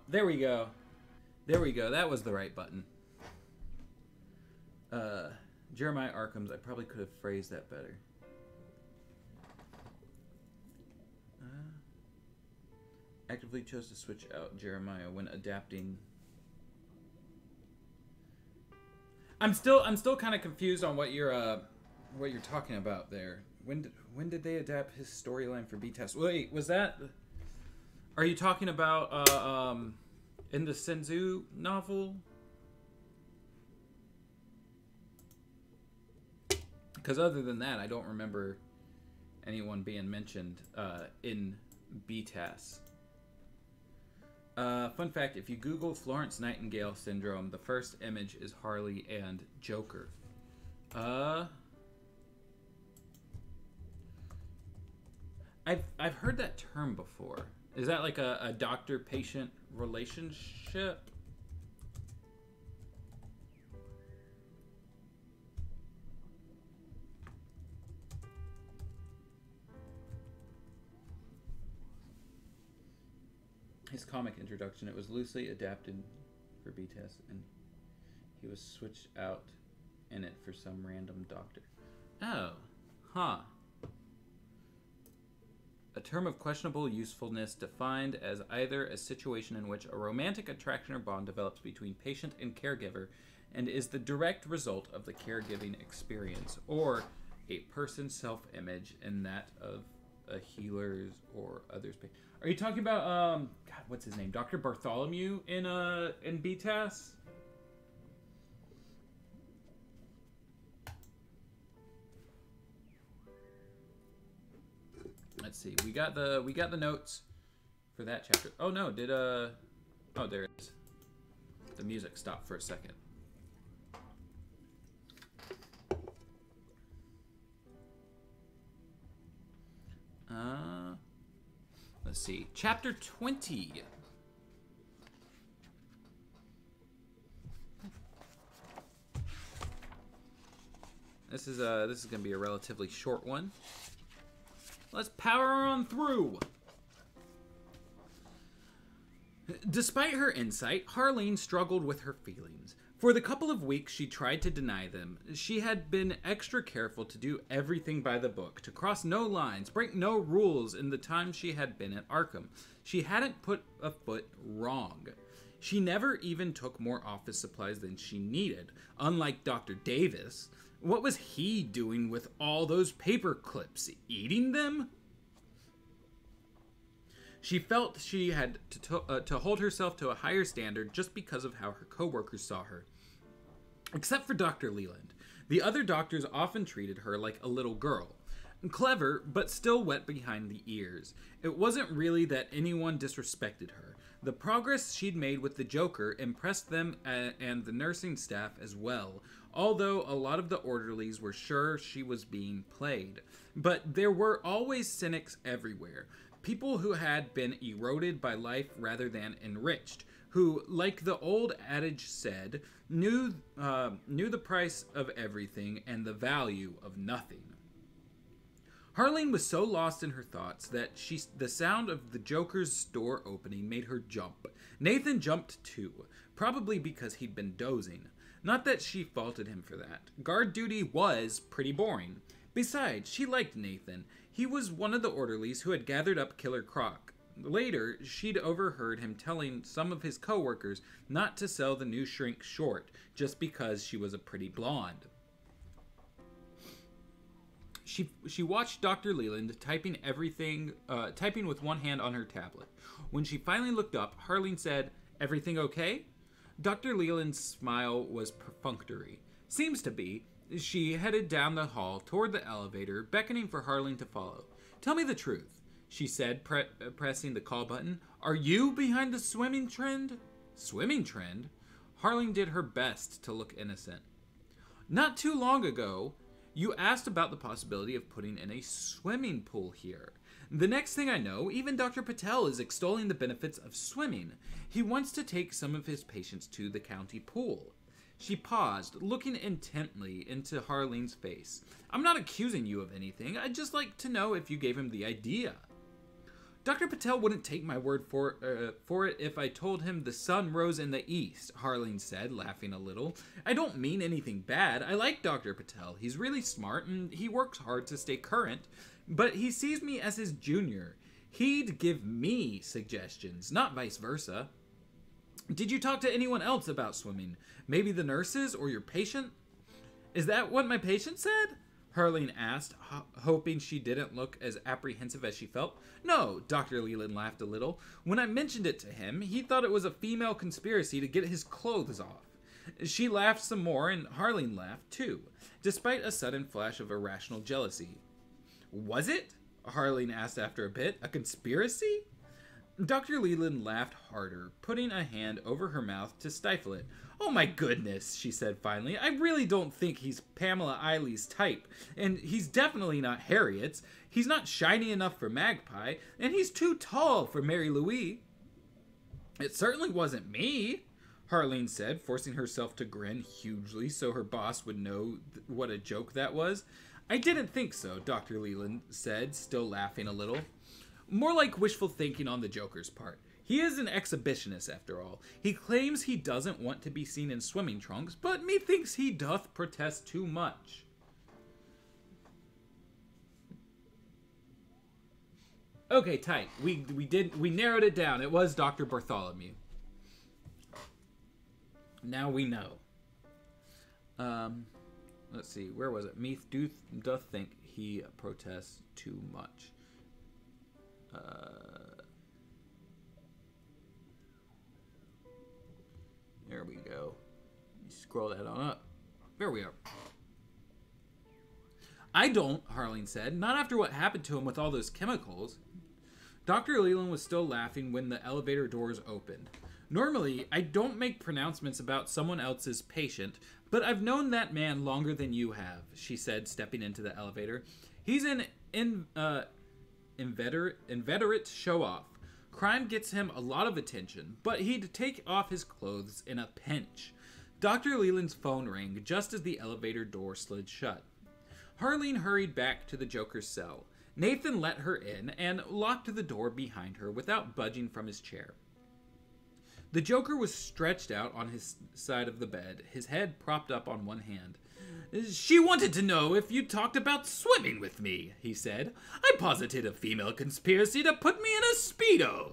There we go. There we go. That was the right button. Jeremiah Arkham's. I probably could have phrased that better. Actively chose to switch out Jeremiah when adapting. I'm still kind of confused on what you're talking about there. When did they adapt his storyline for B-Test? Wait, was that? Are you talking about in the Senzu novel? Because other than that, I don't remember anyone being mentioned in BTAS. Fun fact, if you Google Florence Nightingale syndrome, the first image is Harley and Joker. I've heard that term before. Is that like a doctor-patient relationship? His comic introduction, it was loosely adapted for B-Test, and he was switched out in it for some random doctor. Oh, huh. A term of questionable usefulness defined as either a situation in which a romantic attraction or bond develops between patient and caregiver and is the direct result of the caregiving experience, or a person's self-image and that of a healer's or others' pain. Are you talking about God, what's his name? Dr. Bartholomew in BTAS? Let's see. We got the notes for that chapter. Oh no, did oh there it is. The music stopped for a second. Let's see. Chapter 20. This is going to be a relatively short one. Let's power on through. Despite her insight, Harleen struggled with her feelings. For the couple of weeks she tried to deny them, she had been extra careful to do everything by the book, to cross no lines, break no rules in the time she had been at Arkham. She hadn't put a foot wrong. She never even took more office supplies than she needed. Unlike Dr. Davis, what was he doing with all those paper clips? Eating them? She felt she had to hold herself to a higher standard just because of how her coworkers saw her. Except for Dr. Leland. The other doctors often treated her like a little girl. Clever, but still wet behind the ears. It wasn't really that anyone disrespected her. The progress she'd made with the Joker impressed them and the nursing staff as well, although a lot of the orderlies were sure she was being played. But there were always cynics everywhere. People who had been eroded by life rather than enriched, who, like the old adage said, knew the price of everything and the value of nothing. Harleen was so lost in her thoughts that the sound of the Joker's store opening made her jump. Nathan jumped too, probably because he'd been dozing. Not that she faulted him for that. Guard duty was pretty boring. Besides, she liked Nathan. He was one of the orderlies who had gathered up Killer Croc. Later, she'd overheard him telling some of his coworkers not to sell the new shrink short just because she was a pretty blonde. She watched Dr. Leland typing with one hand on her tablet. When she finally looked up, Harleen said, "Everything okay?" Dr. Leland's smile was perfunctory. "Seems to be." She headed down the hall toward the elevator, beckoning for Harleen to follow. "Tell me the truth," she said, pressing the call button. "Are you behind the swimming trend?" "Swimming trend?" Harleen did her best to look innocent. "Not too long ago, you asked about the possibility of putting in a swimming pool here. The next thing I know, even Dr. Patel is extolling the benefits of swimming. He wants to take some of his patients to the county pool." She paused, looking intently into Harleen's face. "I'm not accusing you of anything. I'd just like to know if you gave him the idea." "Dr. Patel wouldn't take my word for it if I told him the sun rose in the east," Harleen said, laughing a little. "I don't mean anything bad. I like Dr. Patel. He's really smart, and he works hard to stay current. But he sees me as his junior. He'd give me suggestions, not vice versa." "Did you talk to anyone else about swimming? Maybe the nurses or your patient?" "Is that what my patient said?" Harleen asked, hoping she didn't look as apprehensive as she felt. "No," Dr. Leland laughed a little. "When I mentioned it to him, he thought it was a female conspiracy to get his clothes off." She laughed some more, and Harleen laughed too, despite a sudden flash of irrational jealousy. "Was it?" Harleen asked after a bit. "A conspiracy?" Dr. Leland laughed harder, putting a hand over her mouth to stifle it. "Oh my goodness," she said finally. "I really don't think he's Pamela Eiley's type, and he's definitely not Harriet's. He's not shiny enough for Magpie, and he's too tall for Mary Louise." "It certainly wasn't me," Harleen said, forcing herself to grin hugely so her boss would know what a joke that was. "I didn't think so," Dr. Leland said, still laughing a little. "More like wishful thinking on the Joker's part. He is an exhibitionist, after all. He claims he doesn't want to be seen in swimming trunks, but methinks he doth protest too much." Okay, tight. We narrowed it down. It was Dr. Bartholomew. Now we know. Let's see. Where was it? Meath doth think he protests too much. There we go. You scroll that on up. There we are. I don't, Harleen said. Not after what happened to him with all those chemicals. Dr. Leland was still laughing when the elevator doors opened. Normally, I don't make pronouncements about someone else's patient, but I've known that man longer than you have, she said, stepping into the elevator. He's an inveterate show-off. Crime gets him a lot of attention, but he'd take off his clothes in a pinch. Dr. Leland's phone rang just as the elevator door slid shut. Harleen hurried back to the Joker's cell. Nathan let her in and locked the door behind her without budging from his chair. The Joker was stretched out on his side of the bed, his head propped up on one hand. She wanted to know if you talked about swimming with me, he said. I posited a female conspiracy to put me in a Speedo.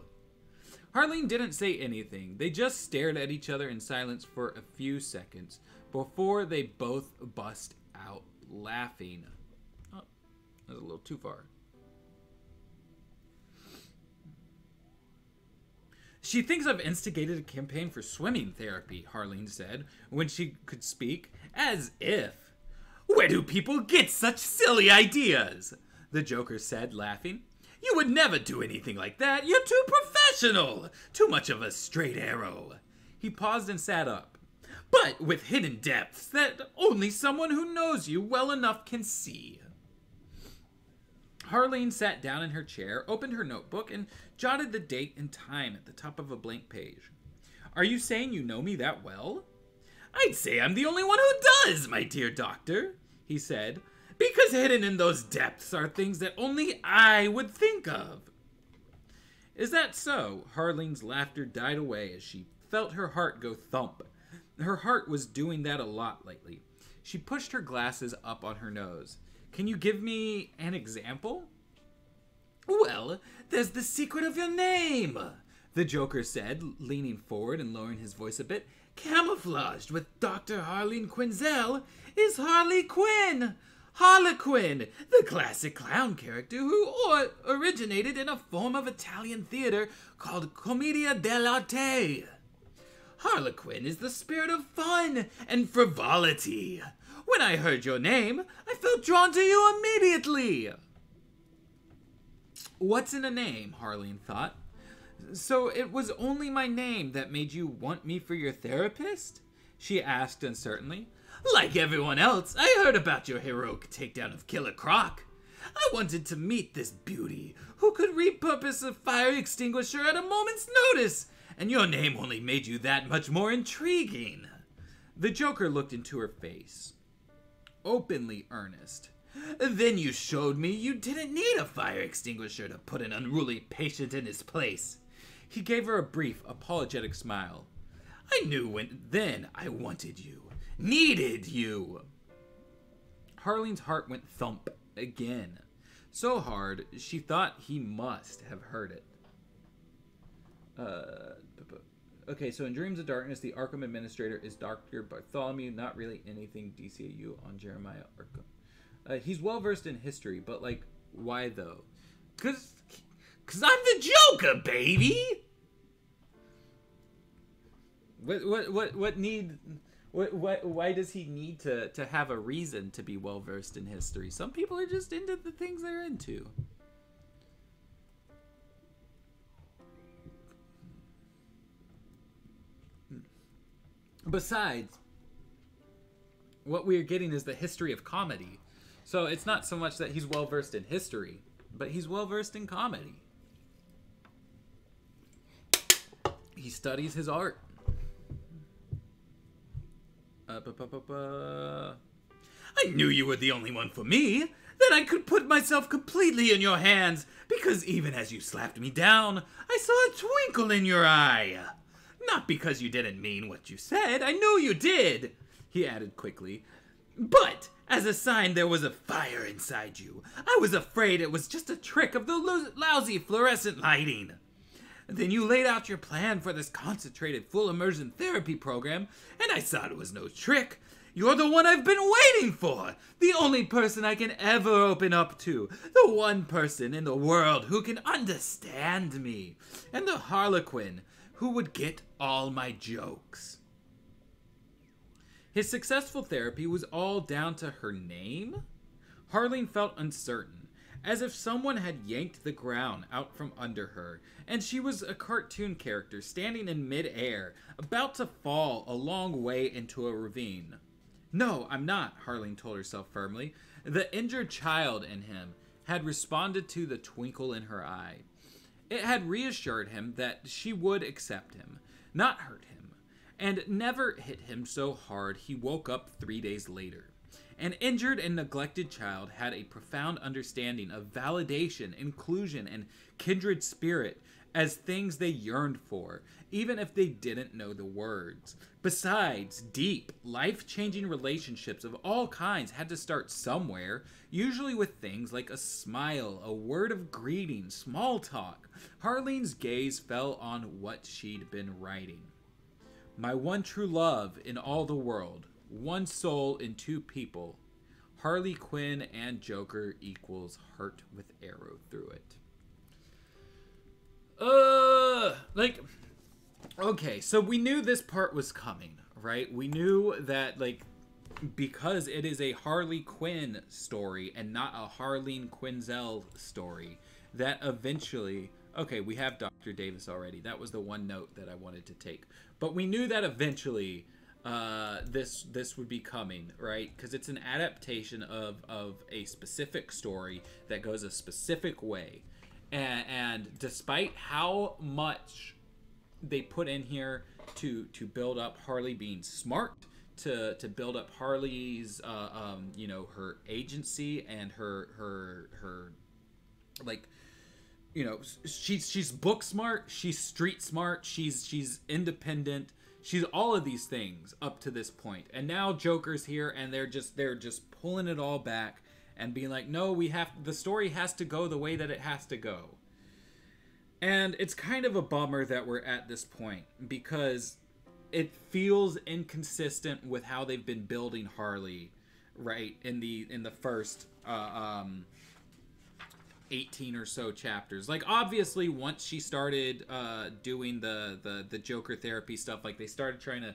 Harleen didn't say anything. They just stared at each other in silence for a few seconds before they both bust out laughing. Oh, that was a little too far. She thinks I've instigated a campaign for swimming therapy, Harleen said, when she could speak. As if. Where do people get such silly ideas? The Joker said, laughing. You would never do anything like that. You're too professional. Too much of a straight arrow. He paused and sat up. But with hidden depths that only someone who knows you well enough can see. Harleen sat down in her chair, opened her notebook, and jotted the date and time at the top of a blank page. Are you saying you know me that well? I'd say I'm the only one who does, my dear doctor, he said, because hidden in those depths are things that only I would think of. Is that so? Harleen's laughter died away as she felt her heart go thump. Her heart was doing that a lot lately. She pushed her glasses up on her nose. Can you give me an example? Well, there's the secret of your name, the Joker said, leaning forward and lowering his voice a bit. Camouflaged with Dr. Harleen Quinzel is Harley Quinn. Harlequin, the classic clown character who originated in a form of Italian theater called Commedia dell'arte. Harlequin is the spirit of fun and frivolity. When I heard your name, I felt drawn to you immediately. What's in a name, Harleen thought. So it was only my name that made you want me for your therapist? She asked uncertainly. Like everyone else, I heard about your heroic takedown of Killer Croc. I wanted to meet this beauty who could repurpose a fire extinguisher at a moment's notice, and your name only made you that much more intriguing. The Joker looked into her face, openly earnest. Then you showed me you didn't need a fire extinguisher to put an unruly patient in his place. He gave her a brief, apologetic smile. I knew then I wanted you. Needed you. Harleen's heart went thump again. So hard, she thought he must have heard it. Okay, so in Dreams of Darkness, the Arkham Administrator is Dr. Bartholomew, not really anything DCAU on Jeremiah Arkham. He's well-versed in history, but, like, why, though? Cause I'm the Joker, baby! Why does he need to have a reason to be well-versed in history? Some people are just into the things they're into. Besides, what we are getting is the history of comedy. So it's not so much that he's well-versed in history, but he's well-versed in comedy. He studies his art. I knew you were the only one for me, that I could put myself completely in your hands, because even as you slapped me down, I saw a twinkle in your eye. Not because you didn't mean what you said, I knew you did, he added quickly, but as a sign there was a fire inside you. I was afraid it was just a trick of the lousy fluorescent lighting. Then you laid out your plan for this concentrated full immersion therapy program, and I thought it was no trick. You're the one I've been waiting for! The only person I can ever open up to. The one person in the world who can understand me. And the Harlequin, who would get all my jokes. His successful therapy was all down to her name? Harleen felt uncertain, as if someone had yanked the ground out from under her, and she was a cartoon character standing in mid-air, about to fall a long way into a ravine. No, I'm not, Harleen told herself firmly. The injured child in him had responded to the twinkle in her eye. It had reassured him that she would accept him, not hurt him, and never hit him so hard he woke up 3 days later. An injured and neglected child had a profound understanding of validation, inclusion, and kindred spirit as things they yearned for, even if they didn't know the words. Besides, deep, life-changing relationships of all kinds had to start somewhere, usually with things like a smile, a word of greeting, small talk. Harleen's gaze fell on what she'd been writing. My one true love in all the world. One soul in two people. Harley Quinn and Joker equals heart with arrow through it. Okay, so we knew this part was coming, right? We knew that, like, because it is a Harley Quinn story and not a Harleen Quinzel story, that eventually... Okay, we have Dr. Davis already. That was the one note that I wanted to take. But we knew that eventually... this would be coming, right? Because it's an adaptation of a specific story that goes a specific way. And despite how much they put in here to build up Harley being smart, to build up Harley's, you know, her agency and her like... You know, she's book smart, she's street smart, she's independent, she's all of these things up to this point. And now Joker's here and they're just pulling it all back and being like, no, the story has to go the way that it has to go. And it's kind of a bummer that we're at this point because it feels inconsistent with how they've been building Harley, right, in the first 18 or so chapters. Like, obviously, once she started doing the Joker therapy stuff, like, they started trying to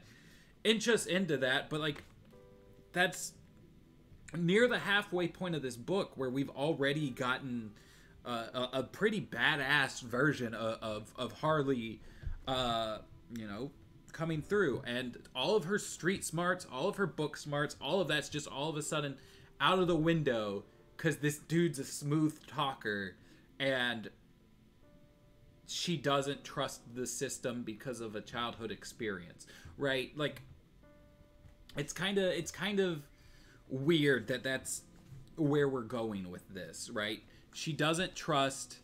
inch us into that, but, like, that's near the halfway point of this book where we've already gotten a pretty badass version of Harley, you know, coming through. And all of her street smarts, all of her book smarts, all of that's just all of a sudden out of the window, because this dude's a smooth talker and she doesn't trust the system because of a childhood experience, right? Like, it's kind of weird that that's where we're going with this, right? She doesn't trust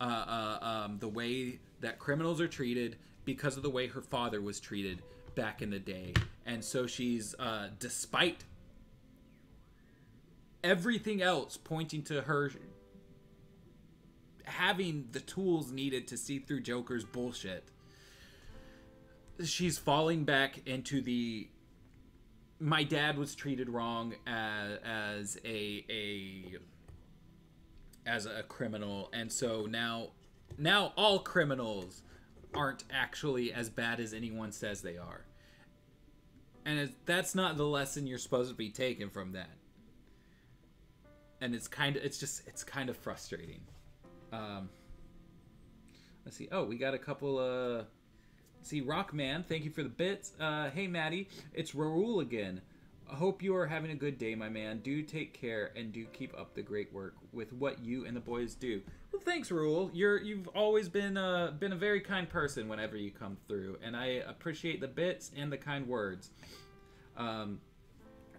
the way that criminals are treated because of the way her father was treated back in the day. And so she's, despite everything else pointing to her having the tools needed to see through Joker's bullshit, she's falling back into the "my dad was treated wrong" as a criminal, and so now all criminals aren't actually as bad as anyone says they are, and that's not the lesson you're supposed to be taking from that. And it's kind of frustrating. Let's see. Oh, we got a couple. See, Rockman, thank you for the bits. Hey, Maddie, it's Raul again. I hope you are having a good day, my man. Do take care and do keep up the great work with what you and the boys do. Well, thanks, Raul. You've always been a very kind person whenever you come through, and I appreciate the bits and the kind words.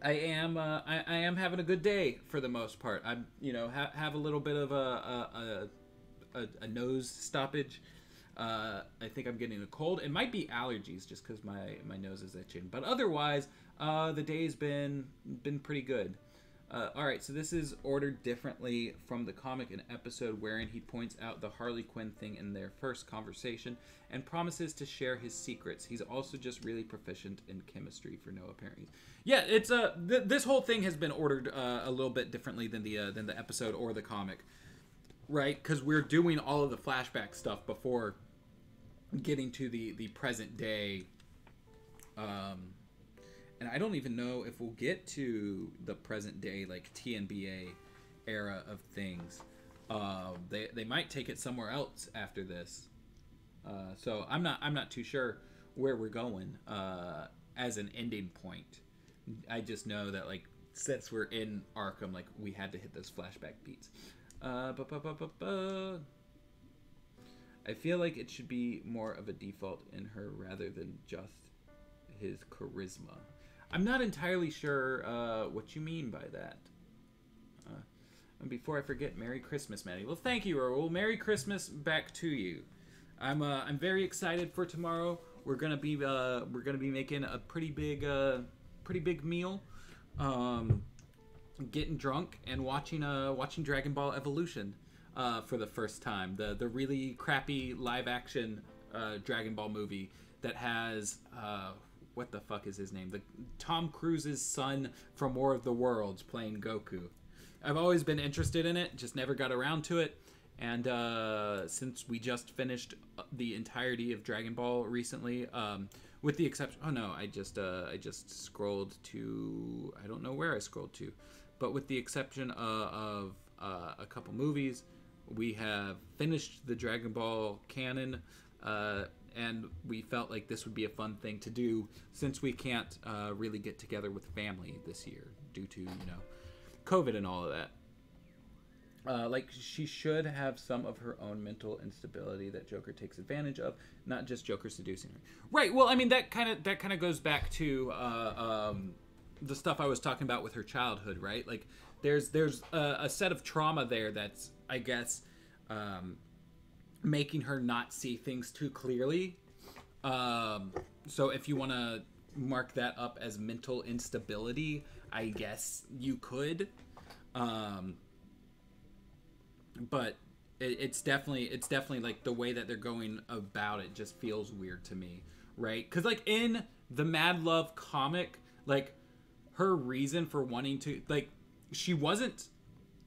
I am having a good day for the most part. I'm, you know, have a little bit of a nose stoppage. I think I'm getting a cold. It might be allergies, just because my nose is itching. But otherwise, the day's been pretty good. All right, so this is ordered differently from the comic, an episode wherein he points out the Harley Quinn thing in their first conversation and promises to share his secrets. He's also just really proficient in chemistry for no apparent reason. Yeah, it's this whole thing has been ordered a little bit differently than the episode or the comic, right? Because we're doing all of the flashback stuff before getting to the present day. And I don't even know if we'll get to the present day, like, TNBA era of things. They might take it somewhere else after this. So I'm not too sure where we're going as an ending point. I just know that, like, since we're in Arkham, like, we had to hit those flashback beats. I feel like it should be more of a default in her rather than just his charisma. I'm not entirely sure what you mean by that. And before I forget, Merry Christmas, Maddie. Well, thank you, Earl. Merry Christmas back to you. I'm very excited for tomorrow. We're gonna be making a pretty big meal, getting drunk and watching Dragon Ball Evolution for the first time. The really crappy live action Dragon Ball movie that has what the fuck is his name? The Tom Cruise's son from War of the Worlds playing Goku. I've always been interested in it, just never got around to it. And since we just finished the entirety of Dragon Ball recently, with the exception, oh no, I just scrolled to, I don't know where I scrolled to, but with the exception of a couple movies, we have finished the Dragon Ball canon. And we felt like this would be a fun thing to do since we can't really get together with family this year due to, you know, COVID and all of that. Like, she should have some of her own mental instability that Joker takes advantage of, not just Joker seducing her. Right. Well, I mean, that kind of goes back to the stuff I was talking about with her childhood, right? Like, there's a set of trauma there that's, I guess, making her not see things too clearly. So if you want to mark that up as mental instability, I guess you could. But it's definitely like the way that they're going about it just feels weird to me, right? Because, like, in the Mad Love comic, like, her reason for wanting to, like, she wasn't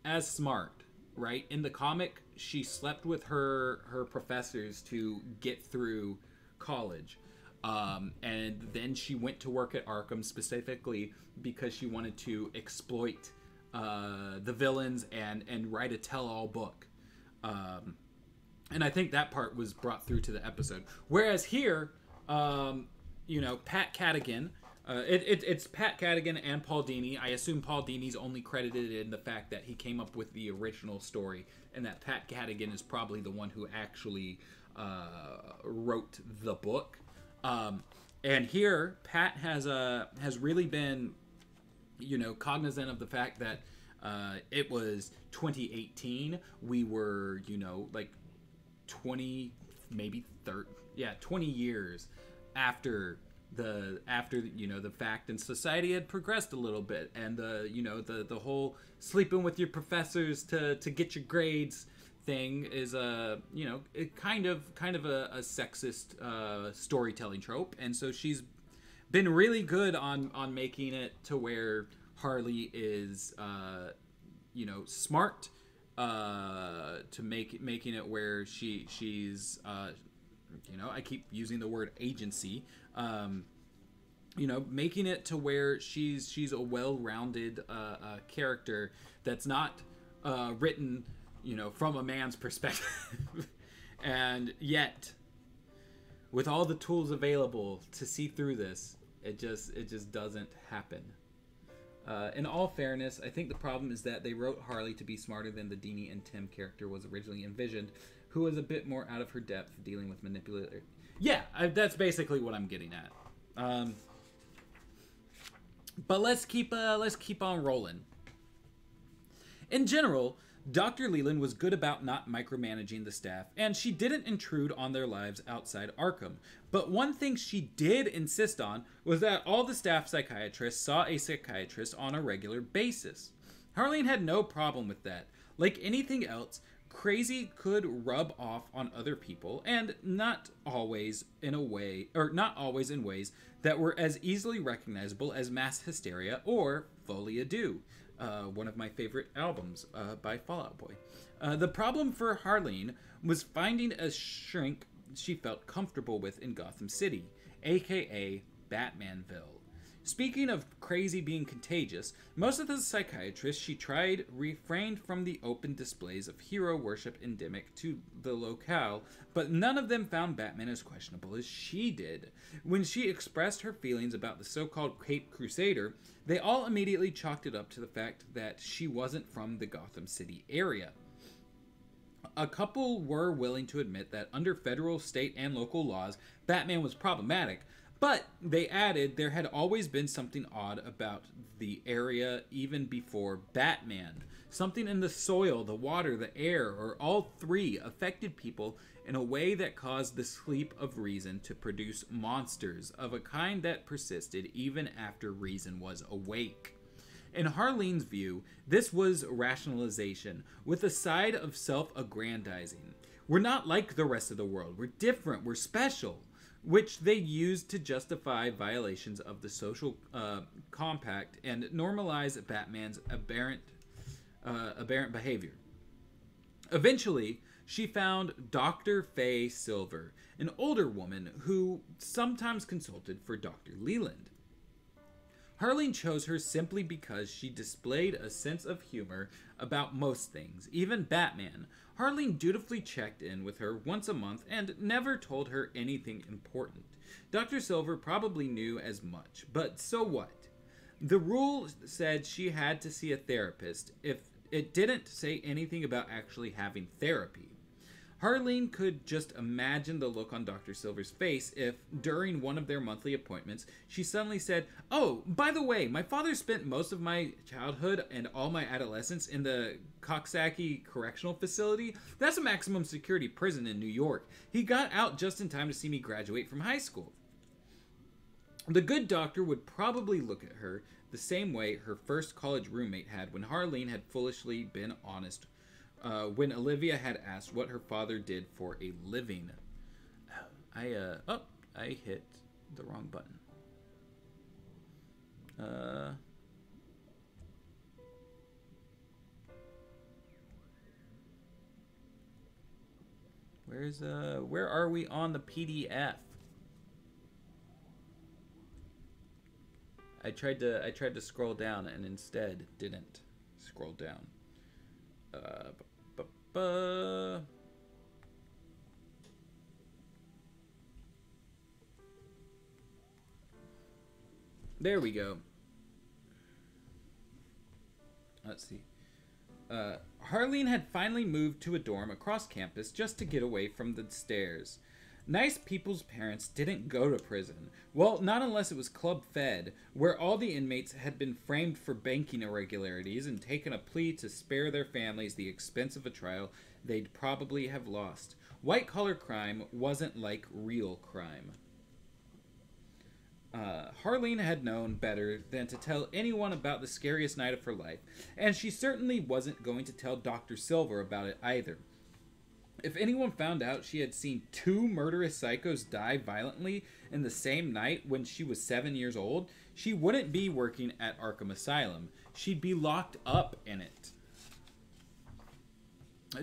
as smart, right? In the comic, she slept with her professors to get through college. And then she went to work at Arkham specifically because she wanted to exploit the villains and write a tell-all book. And I think that part was brought through to the episode. Whereas here, you know, Pat Cadigan, it's Pat Cadigan and Paul Dini. I assume Paul Dini's only credited in the fact that he came up with the original story, and that Pat Cadigan is probably the one who actually wrote the book. And here, Pat has really been, you know, cognizant of the fact that it was 2018. We were, you know, like 20, maybe 30, yeah, 20 years after. After, you know, the fact, and society had progressed a little bit, and you know, the whole sleeping with your professors to get your grades thing is a, you know, it kind of a sexist storytelling trope, and so she's been really good on making it to where Harley is you know, smart, to making it where she's you know, I keep using the word agency. You know, making it to where she's a well-rounded character that's not written, you know, from a man's perspective, and yet with all the tools available to see through this, it just doesn't happen. In all fairness, I think the problem is that they wrote Harley to be smarter than the Dini and Tim character was originally envisioned, who was a bit more out of her depth dealing with manipulators. Yeah, that's basically what I'm getting at. But let's keep on rolling. In general, Dr. Leland was good about not micromanaging the staff, and she didn't intrude on their lives outside Arkham. But one thing she did insist on was that all the staff psychiatrists saw a psychiatrist on a regular basis. Harleen had no problem with that. Like anything else, crazy could rub off on other people, and not always in ways that were as easily recognizable as mass hysteria or Folie à Deux, one of my favorite albums by Fall Out Boy. The problem for Harleen was finding a shrink she felt comfortable with in Gotham City, aka Batmanville. Speaking of crazy being contagious, most of the psychiatrists she tried refrained from the open displays of hero worship endemic to the locale, but none of them found Batman as questionable as she did. When she expressed her feelings about the so-called Cape Crusader, they all immediately chalked it up to the fact that she wasn't from the Gotham City area. A couple were willing to admit that under federal, state, and local laws, Batman was problematic, but they added there had always been something odd about the area even before Batman. Something in the soil, the water, the air, or all three affected people in a way that caused the sleep of reason to produce monsters of a kind that persisted even after reason was awake. In Harleen's view, this was rationalization, with a side of self-aggrandizing. We're not like the rest of the world. We're different. We're special. Which they used to justify violations of the social compact and normalize Batman's aberrant behavior. Eventually, she found Dr. Faye Silver, an older woman who sometimes consulted for Dr. Leland. Harleen chose her simply because she displayed a sense of humor about most things, even Batman. Harleen dutifully checked in with her once a month and never told her anything important. Dr. Silver probably knew as much, but so what? The rule said she had to see a therapist if it didn't say anything about actually having therapy. Harleen could just imagine the look on Dr. Silver's face if, during one of their monthly appointments, she suddenly said, "Oh, by the way, my father spent most of my childhood and all my adolescence in the Coxsackie Correctional Facility. That's a maximum security prison in New York. He got out just in time to see me graduate from high school." The good doctor would probably look at her the same way her first college roommate had when Harleen had foolishly been honest when Olivia had asked what her father did for a living. I hit the wrong button. Where are we on the PDF? I tried to scroll down and instead didn't scroll down. There we go. Let's see. Harleen had finally moved to a dorm across campus just to get away from the stairs. Nice people's parents didn't go to prison. Well, not unless it was Club Fed, where all the inmates had been framed for banking irregularities and taken a plea to spare their families the expense of a trial they'd probably have lost. White-collar crime wasn't like real crime. Harleen had known better than to tell anyone about the scariest night of her life, and she certainly wasn't going to tell Dr. Silver about it either. If anyone found out she had seen two murderous psychos die violently in the same night when she was 7 years old, she wouldn't be working at Arkham Asylum. She'd be locked up in it.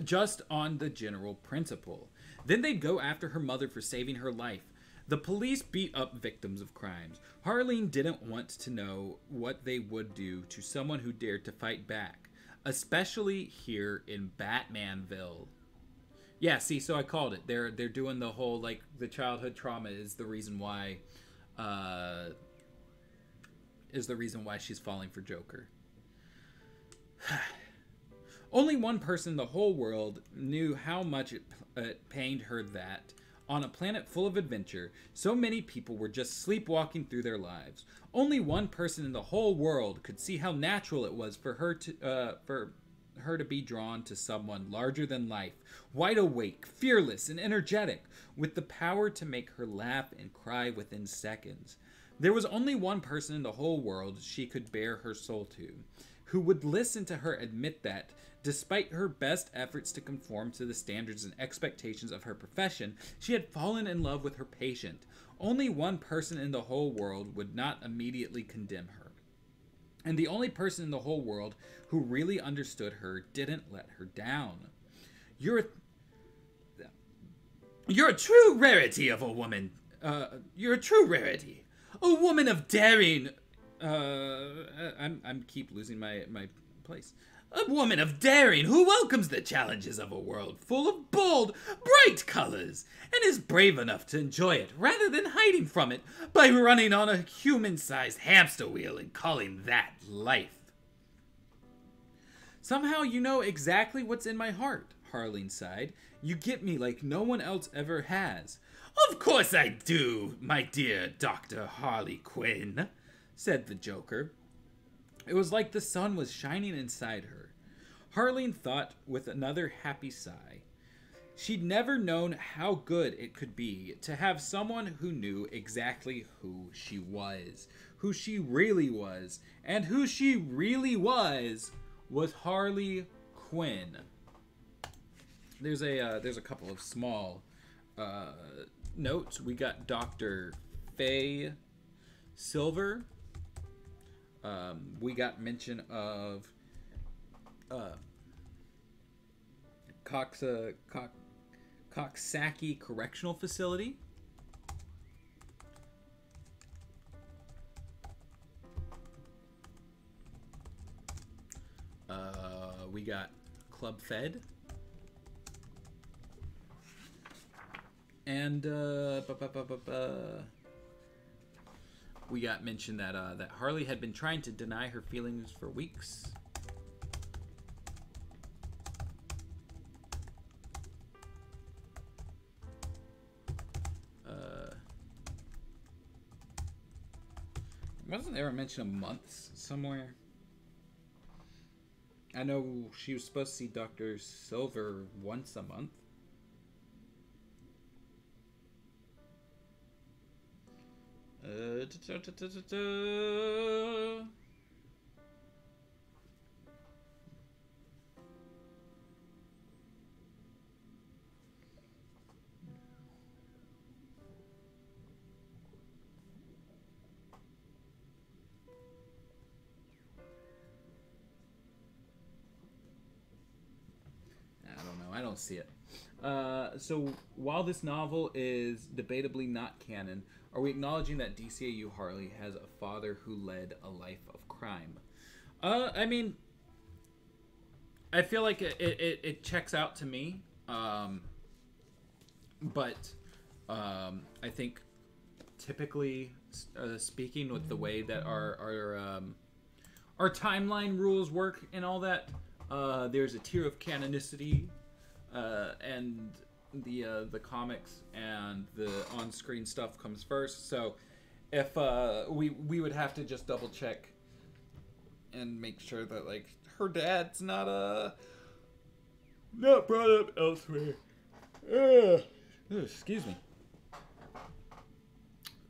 Just on the general principle. Then they'd go after her mother for saving her life. The police beat up victims of crimes. Harleen didn't want to know what they would do to someone who dared to fight back, especially here in Batmanville. Yeah, see, so I called it. They're doing the whole, like, the childhood trauma is the reason why, she's falling for Joker. Only one person in the whole world knew how much it pained her that, on a planet full of adventure, so many people were just sleepwalking through their lives. Only one person in the whole world could see how natural it was for her to, to be drawn to someone larger than life, wide awake, fearless, and energetic, with the power to make her laugh and cry within seconds. There was only one person in the whole world she could bare her soul to, who would listen to her admit that, despite her best efforts to conform to the standards and expectations of her profession, she had fallen in love with her patient. Only one person in the whole world would not immediately condemn her. And the only person in the whole world who really understood her didn't let her down. You're a true rarity of a woman. You're a true rarity. A woman of daring. I'm keep losing my place. A woman of daring who welcomes the challenges of a world full of bold, bright colors and is brave enough to enjoy it rather than hiding from it by running on a human-sized hamster wheel and calling that life. Somehow you know exactly what's in my heart, Harleen sighed. You get me like no one else ever has. Of course I do, my dear Dr. Harley Quinn, said the Joker. It was like the sun was shining inside her. Harleen thought with another happy sigh. She'd never known how good it could be to have someone who knew exactly who she was, who she really was, and who she really was Harley Quinn. There's a couple of small notes. We got Dr. Faye Silver. We got mention of Coxsackie Correctional Facility. We got Club Fed. And we got mentioned that that Harley had been trying to deny her feelings for weeks. Wasn't there a mention of months somewhere? I know she was supposed to see Dr. Silver once a month. I don't know. I don't see it. So while this novel is debatably not canon, are we acknowledging that DCAU Harley has a father who led a life of crime? I mean, I feel like it checks out to me. But I think typically speaking with the way that our timeline rules work and all that, there's a tier of canonicity and the comics and the on-screen stuff comes first, so if we would have to just double check and make sure that like her dad's not brought up elsewhere. Excuse me,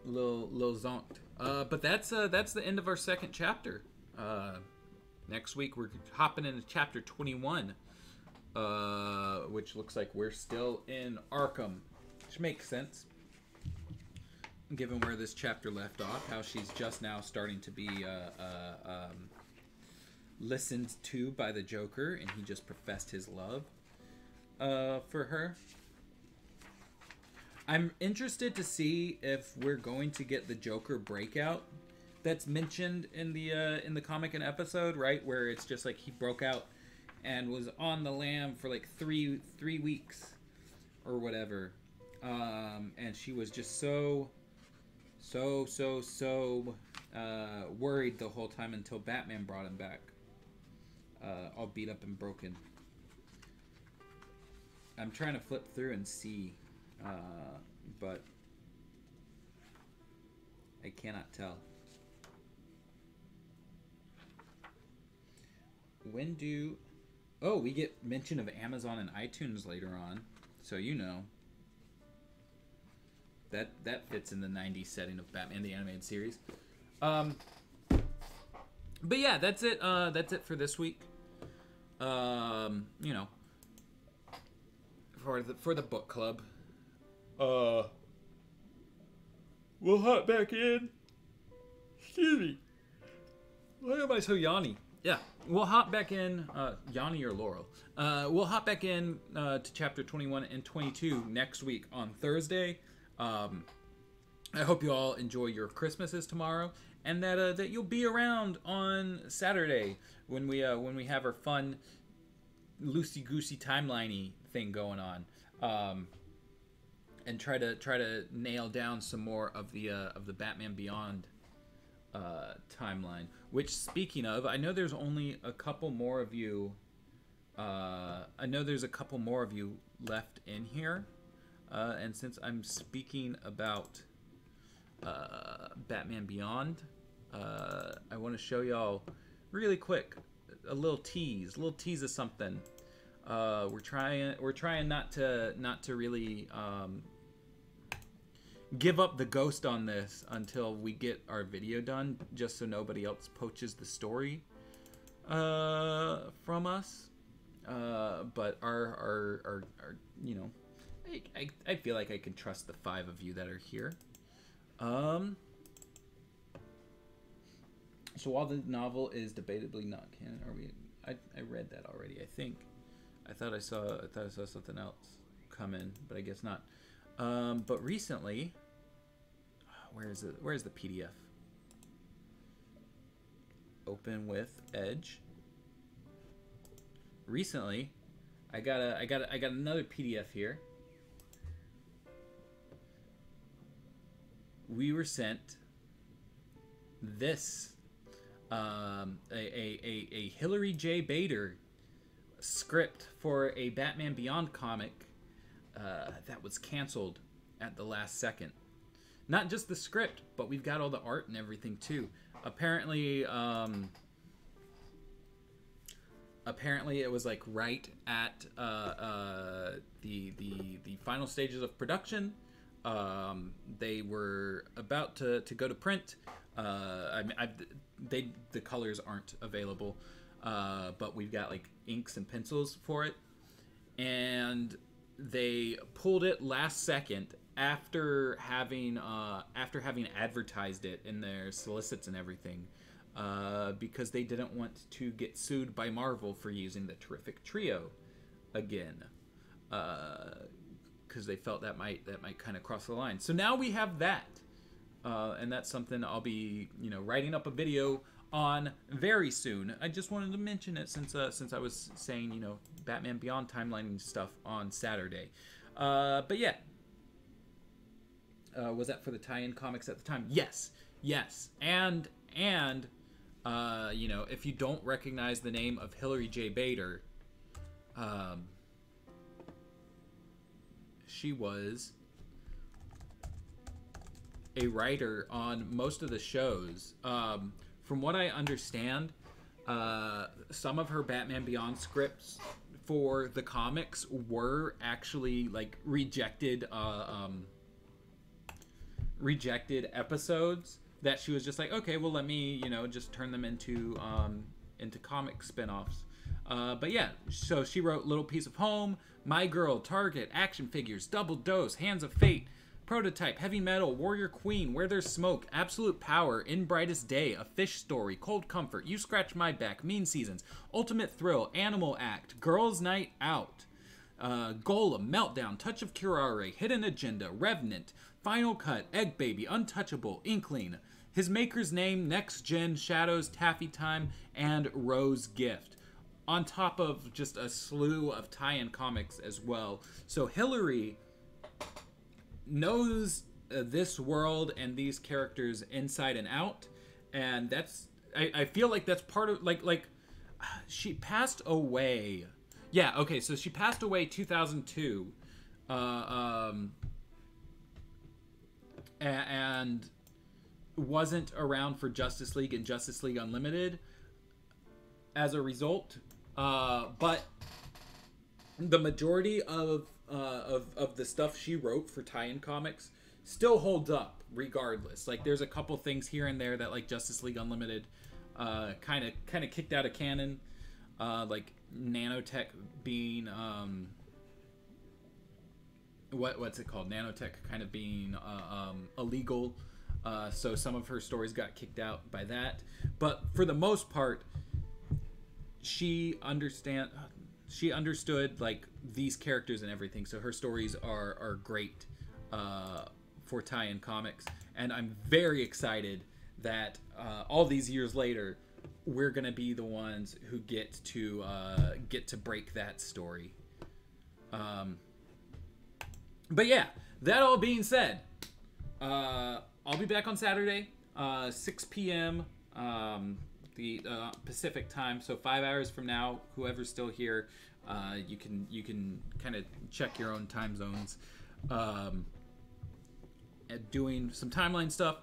little zonked. But that's the end of our second chapter. Next week we're hopping into chapter 21. Which looks like we're still in Arkham, which makes sense, given where this chapter left off, how she's just now starting to be listened to by the Joker, and he just professed his love for her. I'm interested to see if we're going to get the Joker breakout that's mentioned in the comic and episode, right? Where it's just like he broke out and was on the lam for like three weeks or whatever. And she was just so worried the whole time until Batman brought him back. All beat up and broken. I'm trying to flip through and see, but I cannot tell. When do... Oh, we get mention of Amazon and iTunes later on, so you know. That fits in the 90s setting of Batman the Animated Series. But yeah, that's it. That's it for this week. You know, for the book club. We'll hop back in. Excuse me. Why am I so yawny? Yeah, we'll hop back in, Yanni or Laurel. We'll hop back in to chapter 21 and 22 next week on Thursday. I hope you all enjoy your Christmases tomorrow, and that that you'll be around on Saturday when we have our fun loosey-goosey timeliney thing going on, and try to nail down some more of the Batman Beyond timeline. Which, speaking of, I know there's only a couple more of you. I know there's a couple more of you left in here, and since I'm speaking about Batman Beyond, I want to show y'all really quick a little tease of something. We're trying not to really give up the ghost on this until we get our video done, just so nobody else poaches the story from us. But our you know, I feel like I can trust the 5 of you that are here. So while the novel is debatably not canon, are we? I read that already, I think. I thought I saw something else come in, but I guess not. But recently. Where's the PDF? Open with Edge. Recently, I got another PDF here. We were sent this a Hillary J. Bader script for a Batman Beyond comic that was canceled at the last second. Not just the script, but we've got all the art and everything too. Apparently, apparently it was like right at the final stages of production. They were about to go to print. The colors aren't available, but we've got like inks and pencils for it, and they pulled it last second after having advertised it in their solicits and everything, because they didn't want to get sued by Marvel for using the Terrific Trio again, because they felt that might kind of cross the line. So now we have that, and that's something I'll be, you know, writing up a video on very soon. I just wanted to mention it since I was saying, you know, Batman Beyond timelining stuff on Saturday. But yeah, was that for the tie-in comics at the time? Yes, and you know, if you don't recognize the name of Hillary J. Bader, she was a writer on most of the shows. From what I understand, some of her Batman Beyond scripts for the comics were actually like rejected, rejected episodes that she was just like, okay, well, let me, you know, just turn them into comic spin-offs. But yeah, so she wrote Little Piece of Home, My Girl, Target, Action Figures, Double Dose, Hands of Fate, Prototype, Heavy Metal, Warrior Queen, Where There's Smoke, Absolute Power, In Brightest Day, A Fish Story, Cold Comfort, You Scratch My Back, Mean Seasons, Ultimate Thrill, Animal Act, Girls Night Out, Golem, Meltdown, Touch of Curare, Hidden Agenda, Revenant, Final Cut, Egg Baby, Untouchable, Inkling, His Maker's Name, Next Gen, Shadows, Taffy Time, and Rose Gift. On top of just a slew of tie-in comics as well. So Hillary knows this world and these characters inside and out, and that's, I feel like that's part of, like she passed away. Yeah, okay, so she passed away 2002, and wasn't around for Justice League and Justice League Unlimited as a result, but the majority of the stuff she wrote for tie-in comics still holds up regardless. Like, there's a couple things here and there that like Justice League Unlimited kind of kicked out of canon, like nanotech being what's it called? Nanotech kind of being illegal. So some of her stories got kicked out by that, but for the most part, she understood like these characters and everything. So her stories are great for tie-in comics, and I'm very excited that all these years later, we're gonna be the ones who get to break that story. But yeah, that all being said. I'll be back on Saturday, 6 p.m. The Pacific time, so 5 hours from now. Whoever's still here, you can kind of check your own time zones. Doing some timeline stuff.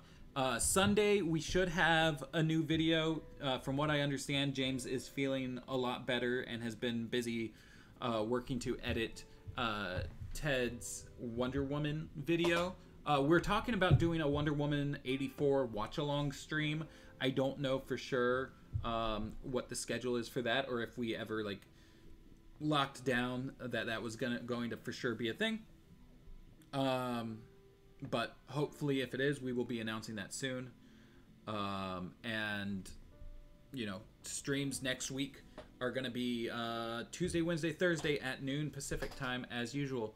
Sunday we should have a new video. From what I understand, James is feeling a lot better and has been busy working to edit Ted's Wonder Woman video. We're talking about doing a Wonder Woman 84 watch-along stream. I don't know for sure what the schedule is for that, or if we ever like locked down that was going to for sure be a thing. But hopefully, if it is, we will be announcing that soon. And you know, streams next week are going to be Tuesday, Wednesday, Thursday at noon Pacific time as usual.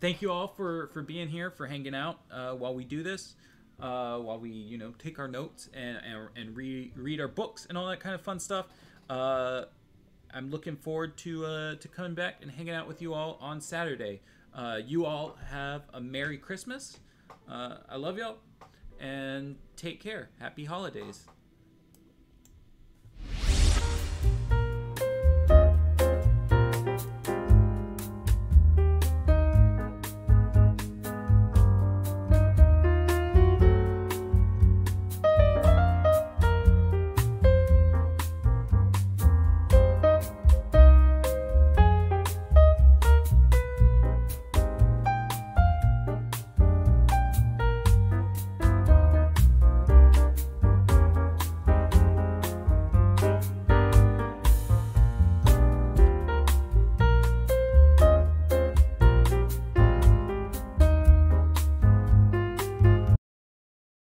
Thank you all for being here, for hanging out while we do this, while we, you know, take our notes and read our books and all that kind of fun stuff. I'm looking forward to coming back and hanging out with you all on Saturday. You all have a Merry Christmas. I love y'all, and take care. Happy holidays.